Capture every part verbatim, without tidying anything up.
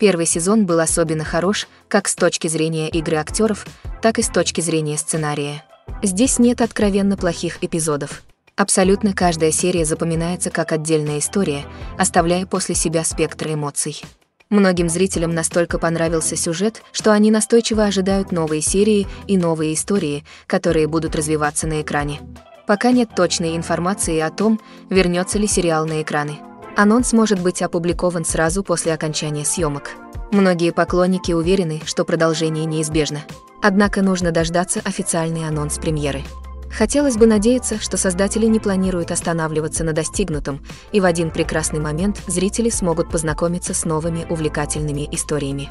Первый сезон был особенно хорош как с точки зрения игры актеров, так и с точки зрения сценария. Здесь нет откровенно плохих эпизодов. Абсолютно каждая серия запоминается как отдельная история, оставляя после себя спектр эмоций. Многим зрителям настолько понравился сюжет, что они настойчиво ожидают новые серии и новые истории, которые будут развиваться на экране. Пока нет точной информации о том, вернется ли сериал на экраны. Анонс может быть опубликован сразу после окончания съемок. Многие поклонники уверены, что продолжение неизбежно. Однако нужно дождаться официальный анонс премьеры. Хотелось бы надеяться, что создатели не планируют останавливаться на достигнутом, и в один прекрасный момент зрители смогут познакомиться с новыми увлекательными историями.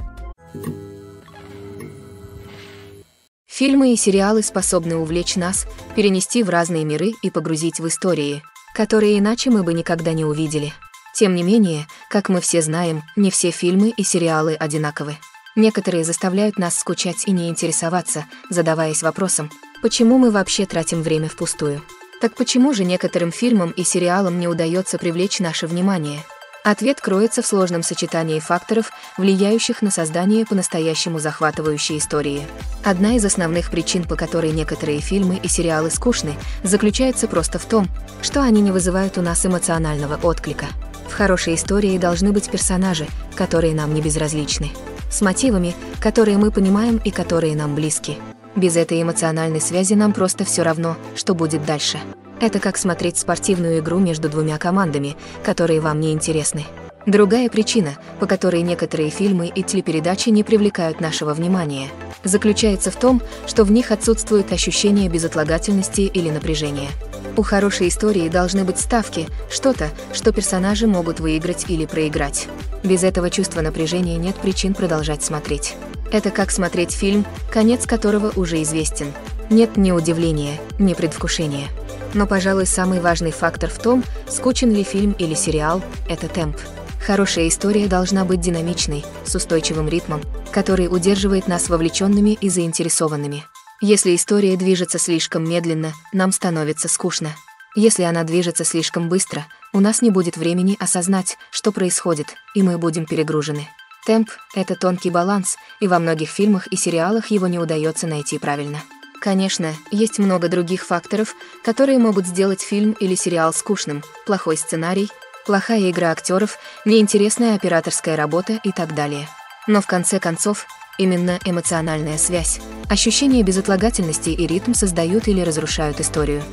Фильмы и сериалы способны увлечь нас, перенести в разные миры и погрузить в истории, которые иначе мы бы никогда не увидели. Тем не менее, как мы все знаем, не все фильмы и сериалы одинаковы. Некоторые заставляют нас скучать и не интересоваться, задаваясь вопросом, почему мы вообще тратим время впустую. Так почему же некоторым фильмам и сериалам не удается привлечь наше внимание? Ответ кроется в сложном сочетании факторов, влияющих на создание по-настоящему захватывающей истории. Одна из основных причин, по которой некоторые фильмы и сериалы скучны, заключается просто в том, что они не вызывают у нас эмоционального отклика. В хорошей истории должны быть персонажи, которые нам не безразличны, с мотивами, которые мы понимаем и которые нам близки. Без этой эмоциональной связи нам просто все равно, что будет дальше. Это как смотреть спортивную игру между двумя командами, которые вам не интересны. Другая причина, по которой некоторые фильмы и телепередачи не привлекают нашего внимания, заключается в том, что в них отсутствует ощущение безотлагательности или напряжения. У хорошей истории должны быть ставки, что-то, что персонажи могут выиграть или проиграть. Без этого чувства напряжения нет причин продолжать смотреть. Это как смотреть фильм, конец которого уже известен. Нет ни удивления, ни предвкушения. Но, пожалуй, самый важный фактор в том, скучен ли фильм или сериал, это темп. Хорошая история должна быть динамичной, с устойчивым ритмом, который удерживает нас вовлеченными и заинтересованными. Если история движется слишком медленно, нам становится скучно. Если она движется слишком быстро, у нас не будет времени осознать, что происходит, и мы будем перегружены. Темп – это тонкий баланс, и во многих фильмах и сериалах его не удается найти правильно. Конечно, есть много других факторов, которые могут сделать фильм или сериал скучным – плохой сценарий, плохая игра актеров, неинтересная операторская работа и так далее. Но в конце концов, именно эмоциональная связь, ощущение безотлагательности и ритм создают или разрушают историю.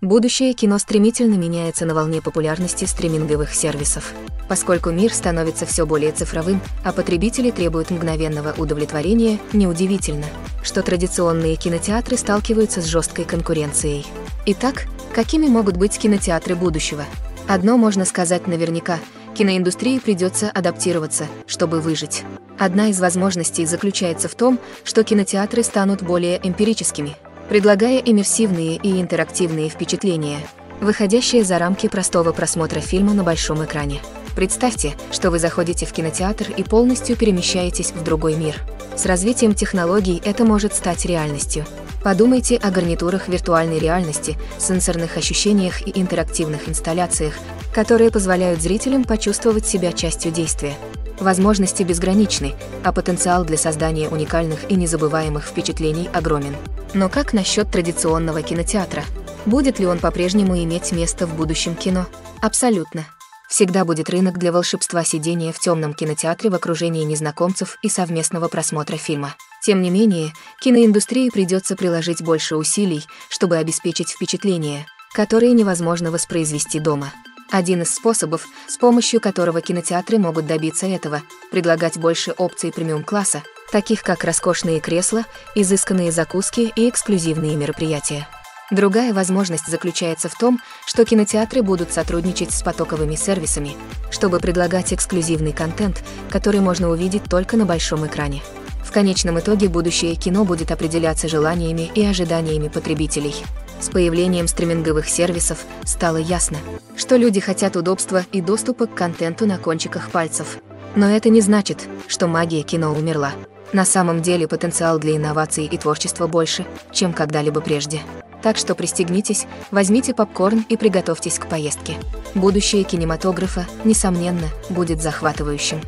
Будущее кино стремительно меняется на волне популярности стриминговых сервисов. Поскольку мир становится все более цифровым, а потребители требуют мгновенного удовлетворения, неудивительно, что традиционные кинотеатры сталкиваются с жесткой конкуренцией. Итак, какими могут быть кинотеатры будущего? Одно можно сказать наверняка – киноиндустрии придется адаптироваться, чтобы выжить. Одна из возможностей заключается в том, что кинотеатры станут более эмпирическими, предлагая иммерсивные и интерактивные впечатления, выходящие за рамки простого просмотра фильма на большом экране. Представьте, что вы заходите в кинотеатр и полностью перемещаетесь в другой мир. С развитием технологий это может стать реальностью. Подумайте о гарнитурах виртуальной реальности, сенсорных ощущениях и интерактивных инсталляциях, которые позволяют зрителям почувствовать себя частью действия. Возможности безграничны, а потенциал для создания уникальных и незабываемых впечатлений огромен. Но как насчет традиционного кинотеатра? Будет ли он по-прежнему иметь место в будущем кино? Абсолютно. Всегда будет рынок для волшебства сидения в темном кинотеатре в окружении незнакомцев и совместного просмотра фильма. Тем не менее, киноиндустрии придется приложить больше усилий, чтобы обеспечить впечатления, которые невозможно воспроизвести дома. Один из способов, с помощью которого кинотеатры могут добиться этого, предлагать больше опций премиум-класса, таких как роскошные кресла, изысканные закуски и эксклюзивные мероприятия. Другая возможность заключается в том, что кинотеатры будут сотрудничать с потоковыми сервисами, чтобы предлагать эксклюзивный контент, который можно увидеть только на большом экране. В конечном итоге будущее кино будет определяться желаниями и ожиданиями потребителей. С появлением стриминговых сервисов стало ясно, что люди хотят удобства и доступа к контенту на кончиках пальцев. Но это не значит, что магия кино умерла. На самом деле потенциал для инноваций и творчества больше, чем когда-либо прежде. Так что пристегнитесь, возьмите попкорн и приготовьтесь к поездке. Будущее кинематографа, несомненно, будет захватывающим.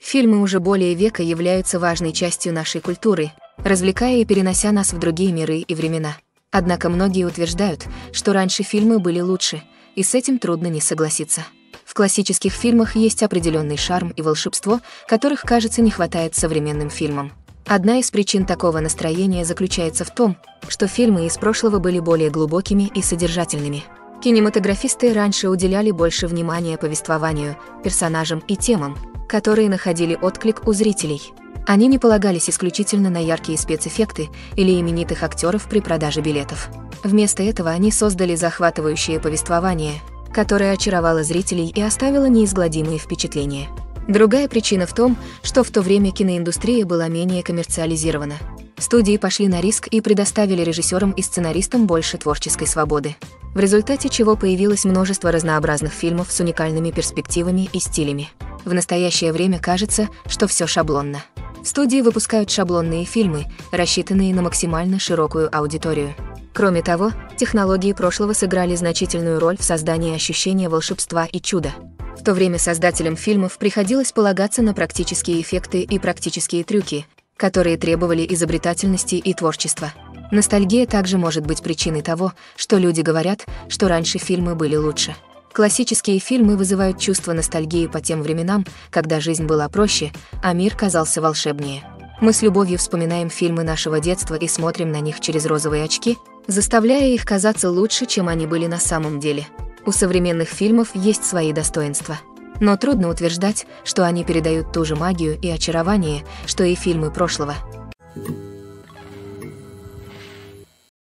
Фильмы уже более века являются важной частью нашей культуры, развлекая и перенося нас в другие миры и времена. Однако многие утверждают, что раньше фильмы были лучше, и с этим трудно не согласиться. В классических фильмах есть определенный шарм и волшебство, которых, кажется, не хватает современным фильмам. Одна из причин такого настроения заключается в том, что фильмы из прошлого были более глубокими и содержательными. Кинематографисты раньше уделяли больше внимания повествованию, персонажам и темам, которые находили отклик у зрителей. Они не полагались исключительно на яркие спецэффекты или именитых актеров при продаже билетов. Вместо этого они создали захватывающее повествование, которое очаровало зрителей и оставило неизгладимые впечатления. Другая причина в том, что в то время киноиндустрия была менее коммерциализирована. Студии пошли на риск и предоставили режиссерам и сценаристам больше творческой свободы, в результате чего появилось множество разнообразных фильмов с уникальными перспективами и стилями. В настоящее время кажется, что все шаблонно. Студии выпускают шаблонные фильмы, рассчитанные на максимально широкую аудиторию. Кроме того, технологии прошлого сыграли значительную роль в создании ощущения волшебства и чуда. В то время создателям фильмов приходилось полагаться на практические эффекты и практические трюки, которые требовали изобретательности и творчества. Ностальгия также может быть причиной того, что люди говорят, что раньше фильмы были лучше. Классические фильмы вызывают чувство ностальгии по тем временам, когда жизнь была проще, а мир казался волшебнее. Мы с любовью вспоминаем фильмы нашего детства и смотрим на них через розовые очки, заставляя их казаться лучше, чем они были на самом деле. У современных фильмов есть свои достоинства. Но трудно утверждать, что они передают ту же магию и очарование, что и фильмы прошлого.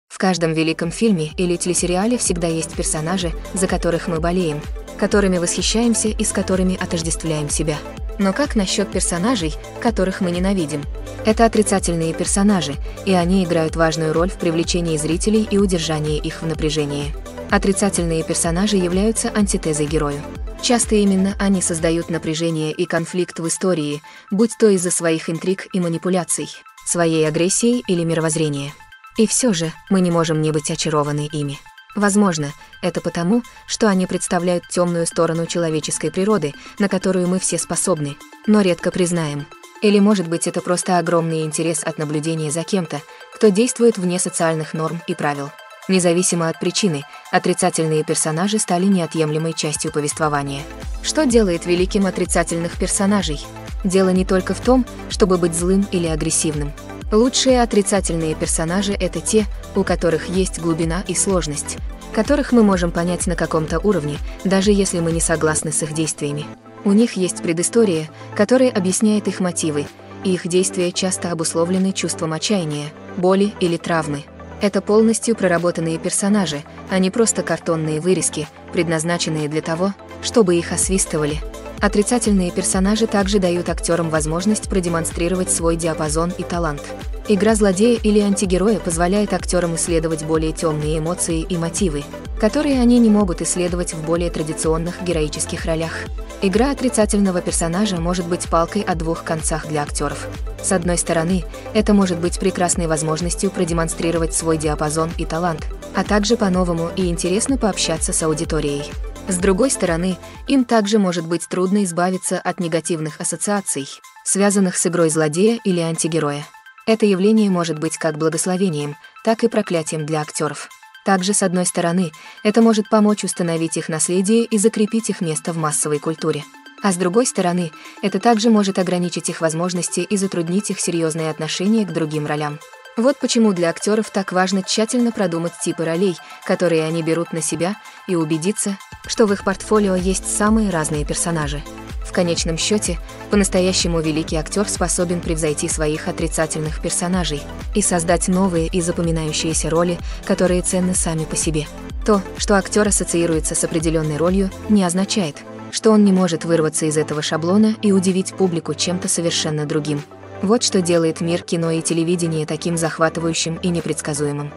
В каждом великом фильме или телесериале всегда есть персонажи, за которых мы болеем, которыми восхищаемся и с которыми отождествляем себя. Но как насчет персонажей, которых мы ненавидим? Это отрицательные персонажи, и они играют важную роль в привлечении зрителей и удержании их в напряжении. Отрицательные персонажи являются антитезой герою. Часто именно они создают напряжение и конфликт в истории, будь то из-за своих интриг и манипуляций, своей агрессии или мировоззрения. И все же мы не можем не быть очарованы ими. Возможно, это потому, что они представляют темную сторону человеческой природы, на которую мы все способны, но редко признаем. Или, может быть, это просто огромный интерес от наблюдения за кем-то, кто действует вне социальных норм и правил. Независимо от причины, отрицательные персонажи стали неотъемлемой частью повествования. Что делает великим отрицательных персонажей? Дело не только в том, чтобы быть злым или агрессивным. Лучшие отрицательные персонажи – это те, у которых есть глубина и сложность, которых мы можем понять на каком-то уровне, даже если мы не согласны с их действиями. У них есть предыстория, которая объясняет их мотивы, и их действия часто обусловлены чувством отчаяния, боли или травмы. Это полностью проработанные персонажи, а не просто картонные вырезки, предназначенные для того, чтобы их освистывали. Отрицательные персонажи также дают актерам возможность продемонстрировать свой диапазон и талант. Игра злодея или антигероя позволяет актерам исследовать более темные эмоции и мотивы, которые они не могут исследовать в более традиционных героических ролях. Игра отрицательного персонажа может быть палкой о двух концах для актеров. С одной стороны, это может быть прекрасной возможностью продемонстрировать свой диапазон и талант, а также по-новому и интересно пообщаться с аудиторией. С другой стороны, им также может быть трудно избавиться от негативных ассоциаций, связанных с игрой злодея или антигероя. Это явление может быть как благословением, так и проклятием для актеров. Также, с одной стороны, это может помочь установить их наследие и закрепить их место в массовой культуре. А с другой стороны, это также может ограничить их возможности и затруднить их серьезные отношения к другим ролям. Вот почему для актеров так важно тщательно продумать типы ролей, которые они берут на себя, и убедиться, что в их портфолио есть самые разные персонажи. В конечном счете, по-настоящему великий актер способен превзойти своих отрицательных персонажей и создать новые и запоминающиеся роли, которые ценны сами по себе. То, что актер ассоциируется с определенной ролью, не означает, что он не может вырваться из этого шаблона и удивить публику чем-то совершенно другим. Вот что делает мир кино и телевидения таким захватывающим и непредсказуемым.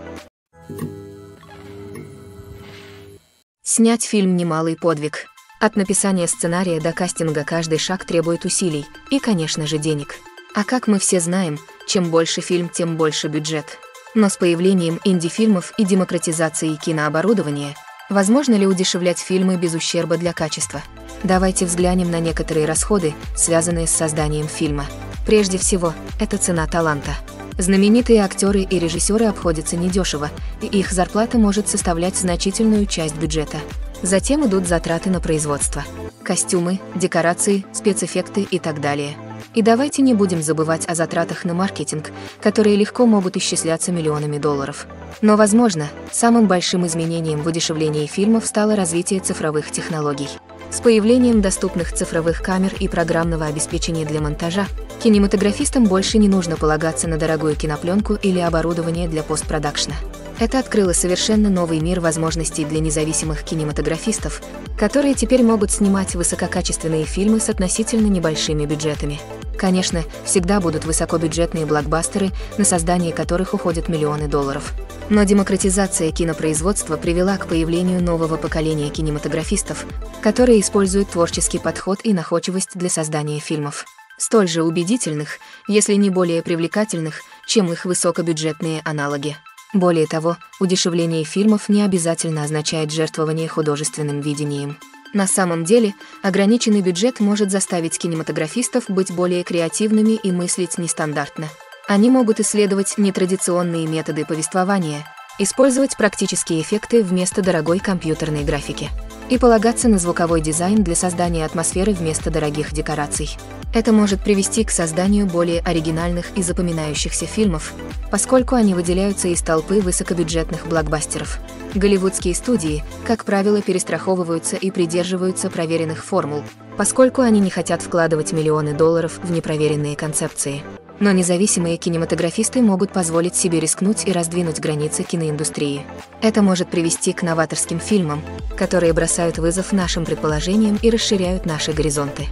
Снять фильм – немалый подвиг. От написания сценария до кастинга каждый шаг требует усилий и, конечно же, денег. А как мы все знаем, Чем больше фильм, тем больше бюджет. Но с появлением инди-фильмов и демократизацией кинооборудования, возможно ли удешевлять фильмы без ущерба для качества? Давайте взглянем на некоторые расходы, связанные с созданием фильма. Прежде всего, это цена таланта. Знаменитые актеры и режиссеры обходятся недешево, и их зарплата может составлять значительную часть бюджета. Затем идут затраты на производство. Костюмы, декорации, спецэффекты и так далее. И давайте не будем забывать о затратах на маркетинг, которые легко могут исчисляться миллионами долларов. Но, возможно, самым большим изменением в удешевлении фильмов стало развитие цифровых технологий. С появлением доступных цифровых камер и программного обеспечения для монтажа, кинематографистам больше не нужно полагаться на дорогую кинопленку или оборудование для постпродакшна. Это открыло совершенно новый мир возможностей для независимых кинематографистов, которые теперь могут снимать высококачественные фильмы с относительно небольшими бюджетами. Конечно, всегда будут высокобюджетные блокбастеры, на создание которых уходят миллионы долларов. Но демократизация кинопроизводства привела к появлению нового поколения кинематографистов, которые используют творческий подход и находчивость для создания фильмов. Столь же убедительных, если не более привлекательных, чем их высокобюджетные аналоги. Более того, удешевление фильмов не обязательно означает жертвование художественным видением. На самом деле, ограниченный бюджет может заставить кинематографистов быть более креативными и мыслить нестандартно. Они могут исследовать нетрадиционные методы повествования, использовать практические эффекты вместо дорогой компьютерной графики и полагаться на звуковой дизайн для создания атмосферы вместо дорогих декораций. Это может привести к созданию более оригинальных и запоминающихся фильмов, поскольку они выделяются из толпы высокобюджетных блокбастеров. Голливудские студии, как правило, перестраховываются и придерживаются проверенных формул, поскольку они не хотят вкладывать миллионы долларов в непроверенные концепции. Но независимые кинематографисты могут позволить себе рискнуть и раздвинуть границы киноиндустрии. Это может привести к новаторским фильмам, которые бросают вызов нашим предположениям и расширяют наши горизонты.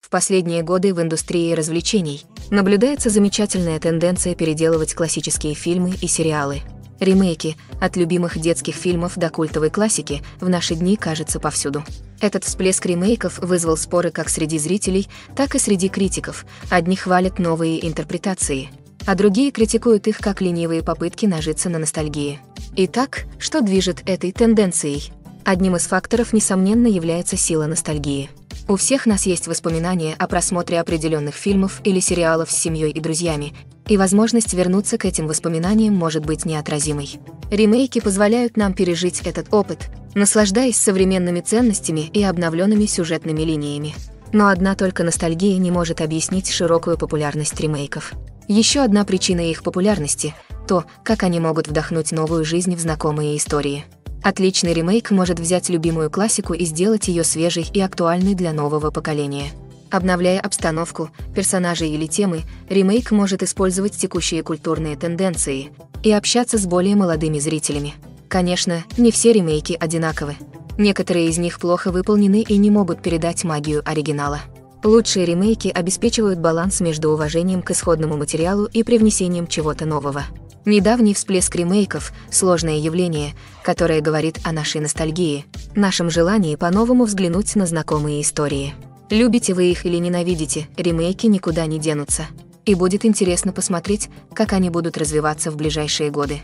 В последние годы в индустрии развлечений наблюдается замечательная тенденция переделывать классические фильмы и сериалы. Ремейки, от любимых детских фильмов до культовой классики, в наши дни кажется повсюду. Этот всплеск ремейков вызвал споры как среди зрителей, так и среди критиков. Одни хвалят новые интерпретации, а другие критикуют их как ленивые попытки нажиться на ностальгии. Итак, что движет этой тенденцией? Одним из факторов, несомненно, является сила ностальгии. У всех нас есть воспоминания о просмотре определенных фильмов или сериалов с семьей и друзьями, и возможность вернуться к этим воспоминаниям может быть неотразимой. Ремейки позволяют нам пережить этот опыт, наслаждаясь современными ценностями и обновленными сюжетными линиями. Но одна только ностальгия не может объяснить широкую популярность ремейков. Еще одна причина их популярности – то, как они могут вдохнуть новую жизнь в знакомые истории. Отличный ремейк может взять любимую классику и сделать ее свежей и актуальной для нового поколения. Обновляя обстановку, персонажей или темы, ремейк может использовать текущие культурные тенденции и общаться с более молодыми зрителями. Конечно, не все ремейки одинаковы. Некоторые из них плохо выполнены и не могут передать магию оригинала. Лучшие ремейки обеспечивают баланс между уважением к исходному материалу и привнесением чего-то нового. Недавний всплеск ремейков – сложное явление, которое говорит о нашей ностальгии, нашем желании по-новому взглянуть на знакомые истории. Любите вы их или ненавидите, ремейки никуда не денутся. И будет интересно посмотреть, как они будут развиваться в ближайшие годы.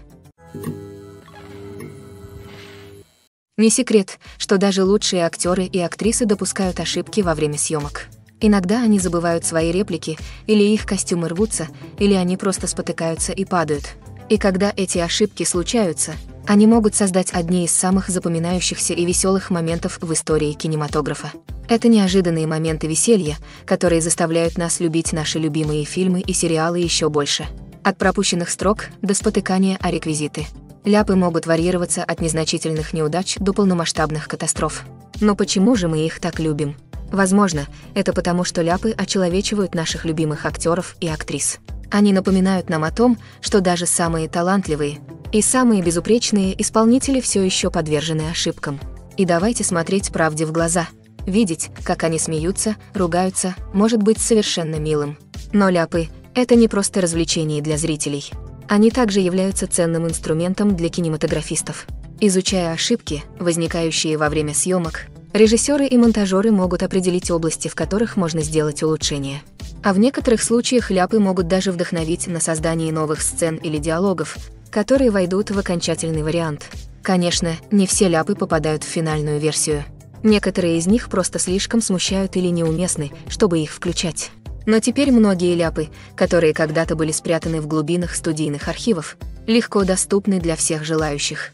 Не секрет, что даже лучшие актеры и актрисы допускают ошибки во время съемок. Иногда они забывают свои реплики, или их костюмы рвутся, или они просто спотыкаются и падают. И когда эти ошибки случаются, они могут создать одни из самых запоминающихся и веселых моментов в истории кинематографа. Это неожиданные моменты веселья, которые заставляют нас любить наши любимые фильмы и сериалы еще больше. От пропущенных строк до спотыкания о реквизиты. Ляпы могут варьироваться от незначительных неудач до полномасштабных катастроф. Но почему же мы их так любим? Возможно, это потому, что ляпы очеловечивают наших любимых актеров и актрис. Они напоминают нам о том, что даже самые талантливые и самые безупречные исполнители все еще подвержены ошибкам. И давайте смотреть правде в глаза. Видеть, как они смеются, ругаются, может быть совершенно милым. Но ляпы – это не просто развлечение для зрителей. Они также являются ценным инструментом для кинематографистов. Изучая ошибки, возникающие во время съемок, Режиссеры и монтажеры могут определить области, в которых можно сделать улучшения. А в некоторых случаях ляпы могут даже вдохновить на создание новых сцен или диалогов, которые войдут в окончательный вариант. Конечно, не все ляпы попадают в финальную версию. Некоторые из них просто слишком смущают или неуместны, чтобы их включать. Но теперь многие ляпы, которые когда-то были спрятаны в глубинах студийных архивов, легко доступны для всех желающих.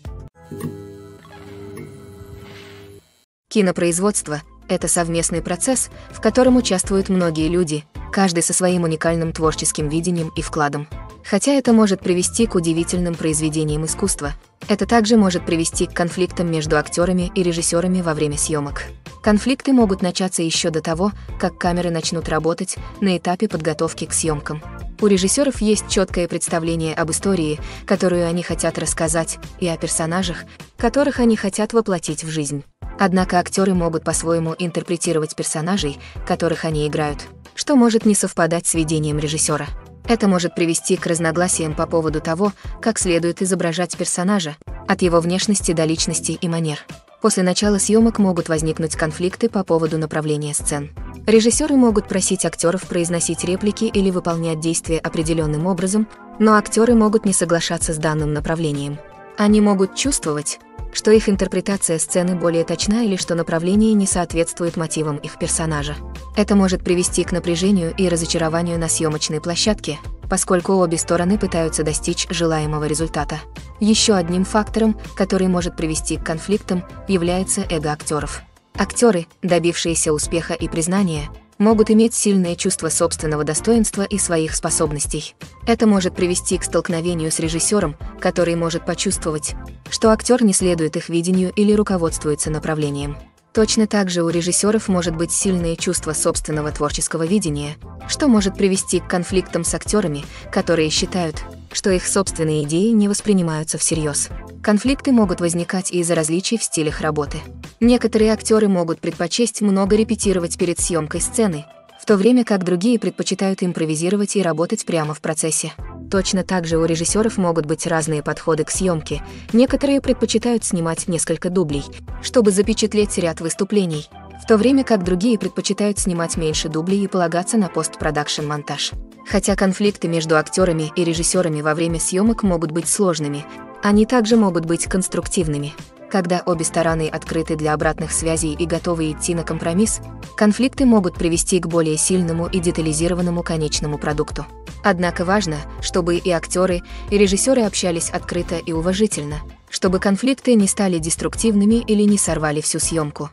Кинопроизводство – это совместный процесс, в котором участвуют многие люди, каждый со своим уникальным творческим видением и вкладом. Хотя это может привести к удивительным произведениям искусства, это также может привести к конфликтам между актерами и режиссерами во время съемок. Конфликты могут начаться еще до того, как камеры начнут работать на этапе подготовки к съемкам. У режиссеров есть четкое представление об истории, которую они хотят рассказать, и о персонажах, которых они хотят воплотить в жизнь. Однако актеры могут по-своему интерпретировать персонажей, которых они играют, что может не совпадать с видением режиссера. Это может привести к разногласиям по поводу того, как следует изображать персонажа, от его внешности до личности и манер. После начала съемок могут возникнуть конфликты по поводу направления сцен. Режиссеры могут просить актеров произносить реплики или выполнять действия определенным образом, но актеры могут не соглашаться с данным направлением. Они могут чувствовать, что их интерпретация сцены более точна или что направление не соответствует мотивам их персонажа. Это может привести к напряжению и разочарованию на съемочной площадке, поскольку обе стороны пытаются достичь желаемого результата. Еще одним фактором, который может привести к конфликтам, является эго актеров. Актеры, добившиеся успеха и признания, могут иметь сильное чувство собственного достоинства и своих способностей. Это может привести к столкновению с режиссером, который может почувствовать, что актер не следует их видению или руководствуется направлением. Точно так же у режиссеров может быть сильное чувство собственного творческого видения, что может привести к конфликтам с актерами, которые считают, что их собственные идеи не воспринимаются всерьез. Конфликты могут возникать из-за различий в стилях работы. Некоторые актеры могут предпочесть много репетировать перед съемкой сцены, в то время как другие предпочитают импровизировать и работать прямо в процессе. Точно так же у режиссеров могут быть разные подходы к съемке. Некоторые предпочитают снимать несколько дублей, чтобы запечатлеть ряд выступлений, в то время как другие предпочитают снимать меньше дублей и полагаться на постпродакшн-монтаж. Хотя конфликты между актерами и режиссерами во время съемок могут быть сложными, они также могут быть конструктивными. Когда обе стороны открыты для обратных связей и готовы идти на компромисс, конфликты могут привести к более сильному и детализированному конечному продукту. Однако важно, чтобы и актеры, и режиссеры общались открыто и уважительно, чтобы конфликты не стали деструктивными или не сорвали всю съемку.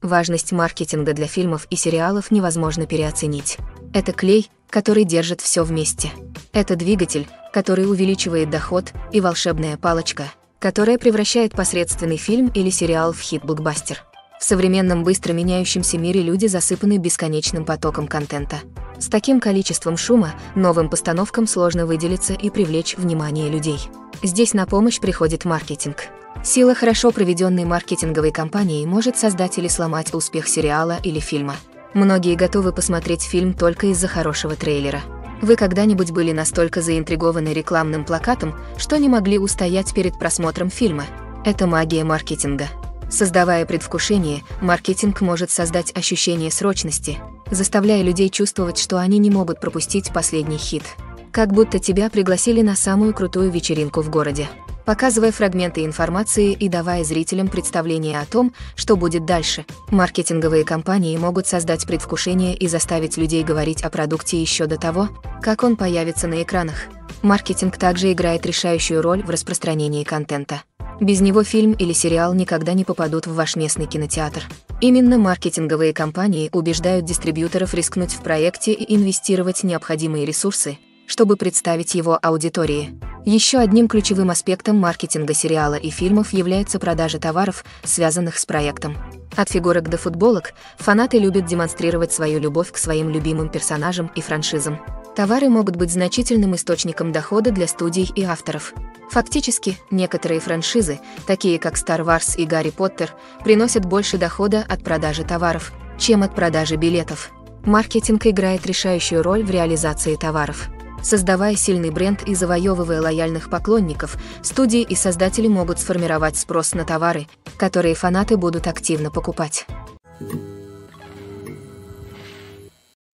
Важность маркетинга для фильмов и сериалов невозможно переоценить. Это клей, который держит все вместе. Это двигатель, который увеличивает доход, и волшебная палочка, которая превращает посредственный фильм или сериал в хит-блокбастер. В современном быстро меняющемся мире люди засыпаны бесконечным потоком контента. С таким количеством шума новым постановкам сложно выделиться и привлечь внимание людей. Здесь на помощь приходит маркетинг. Сила хорошо проведенной маркетинговой кампании может создать или сломать успех сериала или фильма. Многие готовы посмотреть фильм только из-за хорошего трейлера. Вы когда-нибудь были настолько заинтригованы рекламным плакатом, что не могли устоять перед просмотром фильма? Это магия маркетинга. Создавая предвкушение, маркетинг может создать ощущение срочности, заставляя людей чувствовать, что они не могут пропустить последний хит. Как будто тебя пригласили на самую крутую вечеринку в городе. Показывая фрагменты информации и давая зрителям представление о том, что будет дальше, маркетинговые кампании могут создать предвкушение и заставить людей говорить о продукте еще до того, как он появится на экранах. Маркетинг также играет решающую роль в распространении контента. Без него фильм или сериал никогда не попадут в ваш местный кинотеатр. Именно маркетинговые кампании убеждают дистрибьюторов рискнуть в проекте и инвестировать необходимые ресурсы, чтобы представить его аудитории. Еще одним ключевым аспектом маркетинга сериала и фильмов является продажа товаров, связанных с проектом. От фигурок до футболок фанаты любят демонстрировать свою любовь к своим любимым персонажам и франшизам. Товары могут быть значительным источником дохода для студий и авторов. Фактически, некоторые франшизы, такие как Star Wars и Гарри Поттер, приносят больше дохода от продажи товаров, чем от продажи билетов. Маркетинг играет решающую роль в реализации товаров. Создавая сильный бренд и завоевывая лояльных поклонников, студии и создатели могут сформировать спрос на товары, которые фанаты будут активно покупать.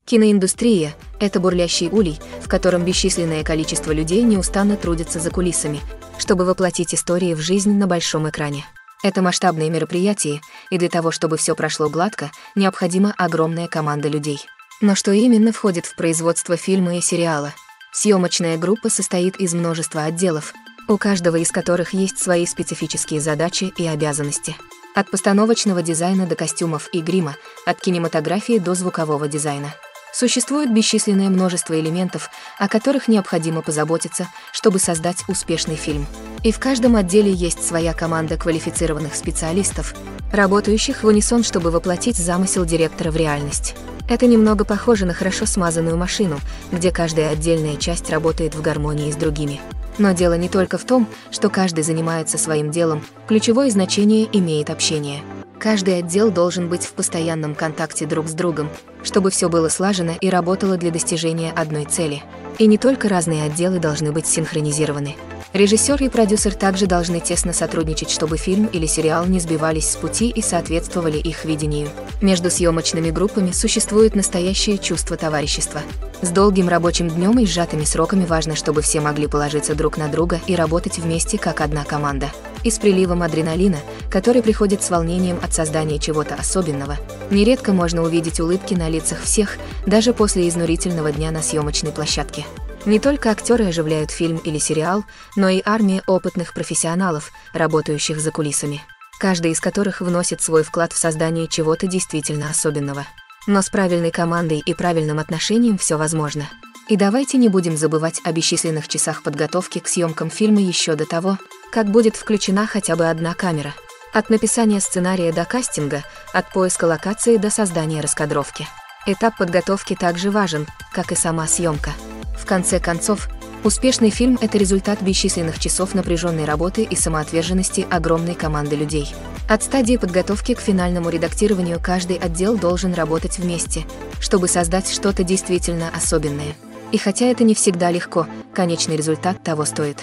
Киноиндустрия – это бурлящий улей, в котором бесчисленное количество людей неустанно трудится за кулисами, чтобы воплотить истории в жизнь на большом экране. Это масштабные мероприятия, и для того, чтобы все прошло гладко, необходима огромная команда людей. Но что именно входит в производство фильма и сериала? Съемочная группа состоит из множества отделов, у каждого из которых есть свои специфические задачи и обязанности. От постановочного дизайна до костюмов и грима, от кинематографии до звукового дизайна. Существует бесчисленное множество элементов, о которых необходимо позаботиться, чтобы создать успешный фильм. И в каждом отделе есть своя команда квалифицированных специалистов, работающих в унисон, чтобы воплотить замысел директора в реальность. Это немного похоже на хорошо смазанную машину, где каждая отдельная часть работает в гармонии с другими. Но дело не только в том, что каждый занимается своим делом, ключевое значение имеет общение. Каждый отдел должен быть в постоянном контакте друг с другом, чтобы все было слажено и работало для достижения одной цели. И не только разные отделы должны быть синхронизированы. Режиссер и продюсер также должны тесно сотрудничать, чтобы фильм или сериал не сбивались с пути и соответствовали их видению. Между съемочными группами существует настоящее чувство товарищества. С долгим рабочим днем и сжатыми сроками важно, чтобы все могли положиться друг на друга и работать вместе как одна команда. И с приливом адреналина, который приходит с волнением от создания чего-то особенного, нередко можно увидеть улыбки на лицах всех, даже после изнурительного дня на съемочной площадке. Не только актеры оживляют фильм или сериал, но и армия опытных профессионалов, работающих за кулисами, каждый из которых вносит свой вклад в создание чего-то действительно особенного. Но с правильной командой и правильным отношением все возможно. И давайте не будем забывать о бесчисленных часах подготовки к съемкам фильма еще до того, как будет включена хотя бы одна камера. От написания сценария до кастинга, от поиска локации до создания раскадровки. Этап подготовки также важен, как и сама съемка. В конце концов, успешный фильм – это результат бесчисленных часов напряженной работы и самоотверженности огромной команды людей. От стадии подготовки к финальному редактированию каждый отдел должен работать вместе, чтобы создать что-то действительно особенное. И хотя это не всегда легко, конечный результат того стоит.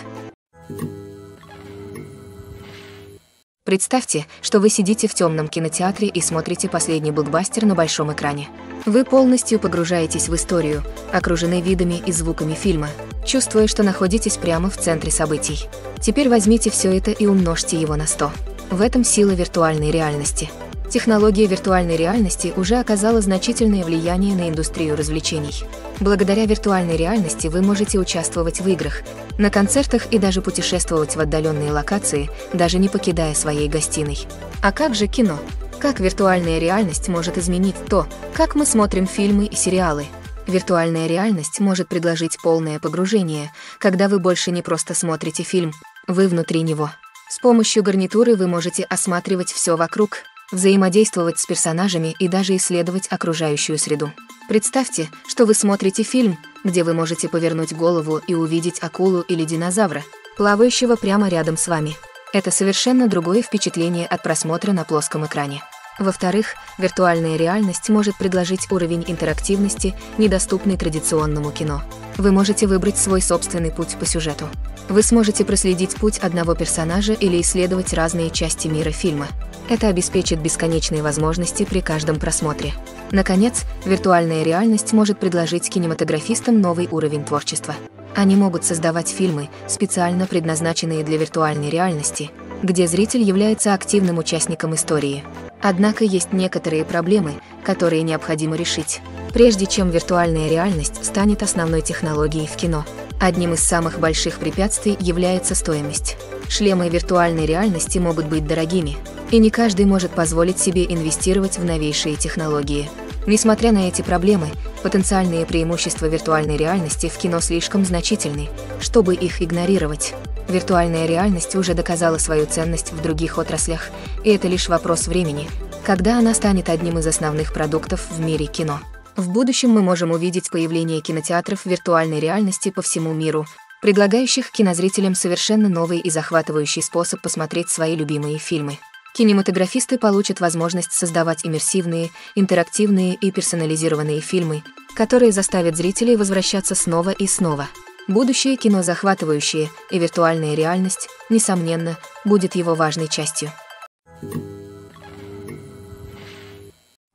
Представьте, что вы сидите в темном кинотеатре и смотрите последний блокбастер на большом экране. Вы полностью погружаетесь в историю, окружены видами и звуками фильма, чувствуя, что находитесь прямо в центре событий. Теперь возьмите все это и умножьте его на сто. В этом сила виртуальной реальности. Технология виртуальной реальности уже оказала значительное влияние на индустрию развлечений. Благодаря виртуальной реальности вы можете участвовать в играх, на концертах и даже путешествовать в отдаленные локации, даже не покидая своей гостиной. А как же кино? Как виртуальная реальность может изменить то, как мы смотрим фильмы и сериалы? Виртуальная реальность может предложить полное погружение, когда вы больше не просто смотрите фильм, вы внутри него. С помощью гарнитуры вы можете осматривать все вокруг, взаимодействовать с персонажами и даже исследовать окружающую среду. Представьте, что вы смотрите фильм, где вы можете повернуть голову и увидеть акулу или динозавра, плавающего прямо рядом с вами. Это совершенно другое впечатление от просмотра на плоском экране. Во-вторых, виртуальная реальность может предложить уровень интерактивности, недоступный традиционному кино. Вы можете выбрать свой собственный путь по сюжету. Вы сможете проследить путь одного персонажа или исследовать разные части мира фильма. Это обеспечит бесконечные возможности при каждом просмотре. Наконец, виртуальная реальность может предложить кинематографистам новый уровень творчества. Они могут создавать фильмы, специально предназначенные для виртуальной реальности, где зритель является активным участником истории. Однако есть некоторые проблемы, которые необходимо решить, прежде чем виртуальная реальность станет основной технологией в кино. Одним из самых больших препятствий является стоимость. Шлемы виртуальной реальности могут быть дорогими, и не каждый может позволить себе инвестировать в новейшие технологии. Несмотря на эти проблемы, потенциальные преимущества виртуальной реальности в кино слишком значительны, чтобы их игнорировать. Виртуальная реальность уже доказала свою ценность в других отраслях, и это лишь вопрос времени, когда она станет одним из основных продуктов в мире кино. В будущем мы можем увидеть появление кинотеатров виртуальной реальности по всему миру, предлагающих кинозрителям совершенно новый и захватывающий способ посмотреть свои любимые фильмы. Кинематографисты получат возможность создавать иммерсивные, интерактивные и персонализированные фильмы, которые заставят зрителей возвращаться снова и снова. Будущее кино захватывающее, и виртуальная реальность, несомненно, будет его важной частью.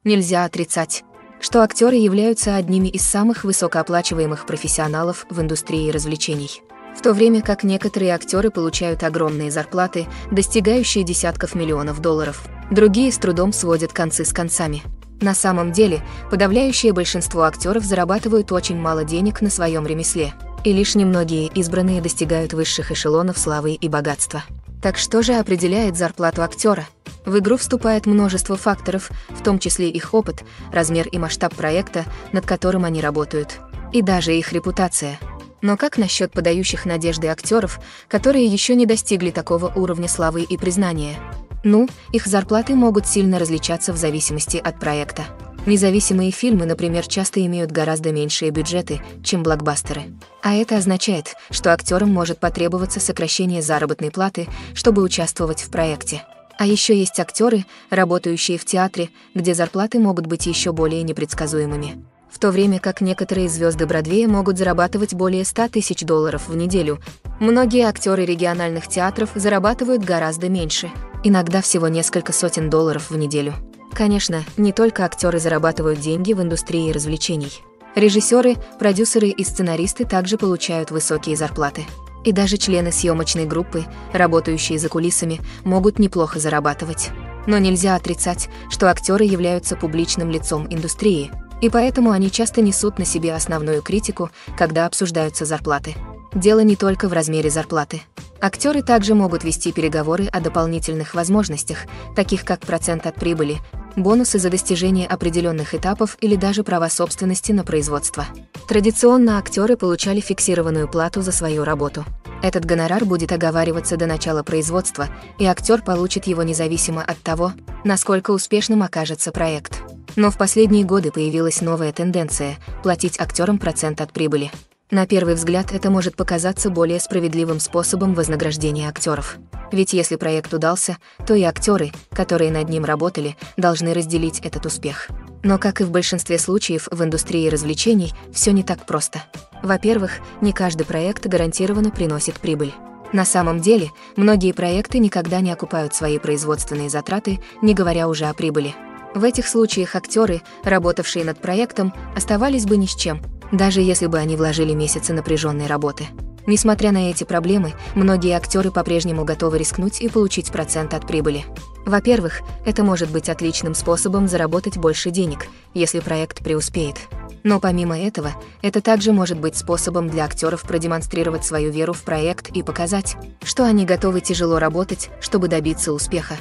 Нельзя отрицать, что актеры являются одними из самых высокооплачиваемых профессионалов в индустрии развлечений. В то время как некоторые актеры получают огромные зарплаты, достигающие десятков миллионов долларов, другие с трудом сводят концы с концами. На самом деле, подавляющее большинство актеров зарабатывают очень мало денег на своем ремесле, и лишь немногие избранные достигают высших эшелонов славы и богатства. Так что же определяет зарплату актера? В игру вступает множество факторов, в том числе их опыт, размер и масштаб проекта, над которым они работают, и даже их репутация. Но как насчет подающих надежды актеров, которые еще не достигли такого уровня славы и признания? Ну, их зарплаты могут сильно различаться в зависимости от проекта. Независимые фильмы, например, часто имеют гораздо меньшие бюджеты, чем блокбастеры. А это означает, что актерам может потребоваться сокращение заработной платы, чтобы участвовать в проекте. А еще есть актеры, работающие в театре, где зарплаты могут быть еще более непредсказуемыми. В то время как некоторые звезды Бродвея могут зарабатывать более ста тысяч долларов в неделю, многие актеры региональных театров зарабатывают гораздо меньше, иногда всего несколько сотен долларов в неделю. Конечно, не только актеры зарабатывают деньги в индустрии развлечений. Режиссеры, продюсеры и сценаристы также получают высокие зарплаты. И даже члены съемочной группы, работающие за кулисами, могут неплохо зарабатывать. Но нельзя отрицать, что актеры являются публичным лицом индустрии, и поэтому они часто несут на себе основную критику, когда обсуждаются зарплаты. Дело не только в размере зарплаты. Актеры также могут вести переговоры о дополнительных возможностях, таких как процент от прибыли, бонусы за достижение определенных этапов или даже права собственности на производство. Традиционно актеры получали фиксированную плату за свою работу. Этот гонорар будет оговариваться до начала производства, и актер получит его независимо от того, насколько успешным окажется проект. Но в последние годы появилась новая тенденция – платить актерам процент от прибыли. На первый взгляд это может показаться более справедливым способом вознаграждения актеров. Ведь если проект удался, то и актеры, которые над ним работали, должны разделить этот успех. Но как и в большинстве случаев в индустрии развлечений, все не так просто. Во-первых, не каждый проект гарантированно приносит прибыль. На самом деле, многие проекты никогда не окупают свои производственные затраты, не говоря уже о прибыли. В этих случаях актеры, работавшие над проектом, оставались бы ни с чем, даже если бы они вложили месяцы напряженной работы. Несмотря на эти проблемы, многие актеры по-прежнему готовы рискнуть и получить процент от прибыли. Во-первых, это может быть отличным способом заработать больше денег, если проект преуспеет. Но помимо этого, это также может быть способом для актеров продемонстрировать свою веру в проект и показать, что они готовы тяжело работать, чтобы добиться успеха.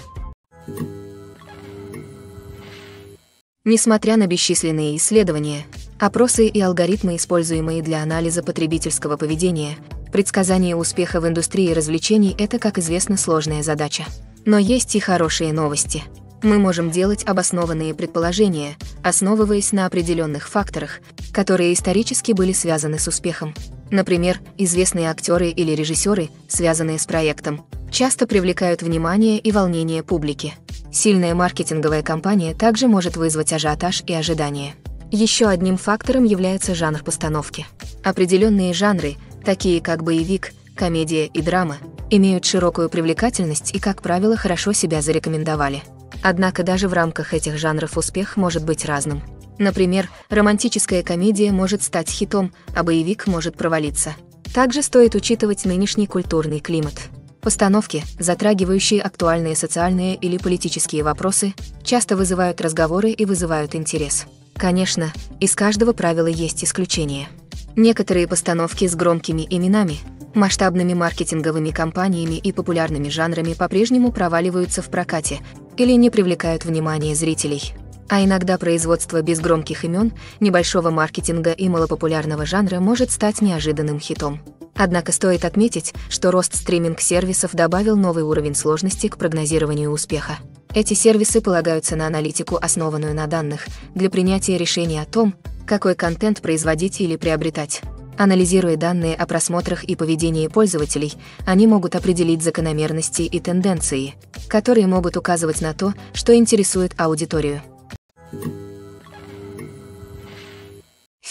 Несмотря на бесчисленные исследования, опросы и алгоритмы, используемые для анализа потребительского поведения, предсказание успеха в индустрии развлечений – это, как известно, сложная задача. Но есть и хорошие новости. Мы можем делать обоснованные предположения, основываясь на определенных факторах, которые исторически были связаны с успехом. Например, известные актеры или режиссеры, связанные с проектом, часто привлекают внимание и волнение публики. Сильная маркетинговая кампания также может вызвать ажиотаж и ожидания. Еще одним фактором является жанр постановки. Определенные жанры, такие как боевик, комедия и драма, имеют широкую привлекательность и, как правило, хорошо себя зарекомендовали. Однако даже в рамках этих жанров успех может быть разным. Например, романтическая комедия может стать хитом, а боевик может провалиться. Также стоит учитывать нынешний культурный климат. Постановки, затрагивающие актуальные социальные или политические вопросы, часто вызывают разговоры и вызывают интерес. Конечно, из каждого правила есть исключения. Некоторые постановки с громкими именами, масштабными маркетинговыми кампаниями и популярными жанрами по-прежнему проваливаются в прокате или не привлекают внимания зрителей. А иногда производство без громких имен, небольшого маркетинга и малопопулярного жанра может стать неожиданным хитом. Однако стоит отметить, что рост стриминг-сервисов добавил новый уровень сложности к прогнозированию успеха. Эти сервисы полагаются на аналитику, основанную на данных, для принятия решений о том, какой контент производить или приобретать. Анализируя данные о просмотрах и поведении пользователей, они могут определить закономерности и тенденции, которые могут указывать на то, что интересует аудиторию.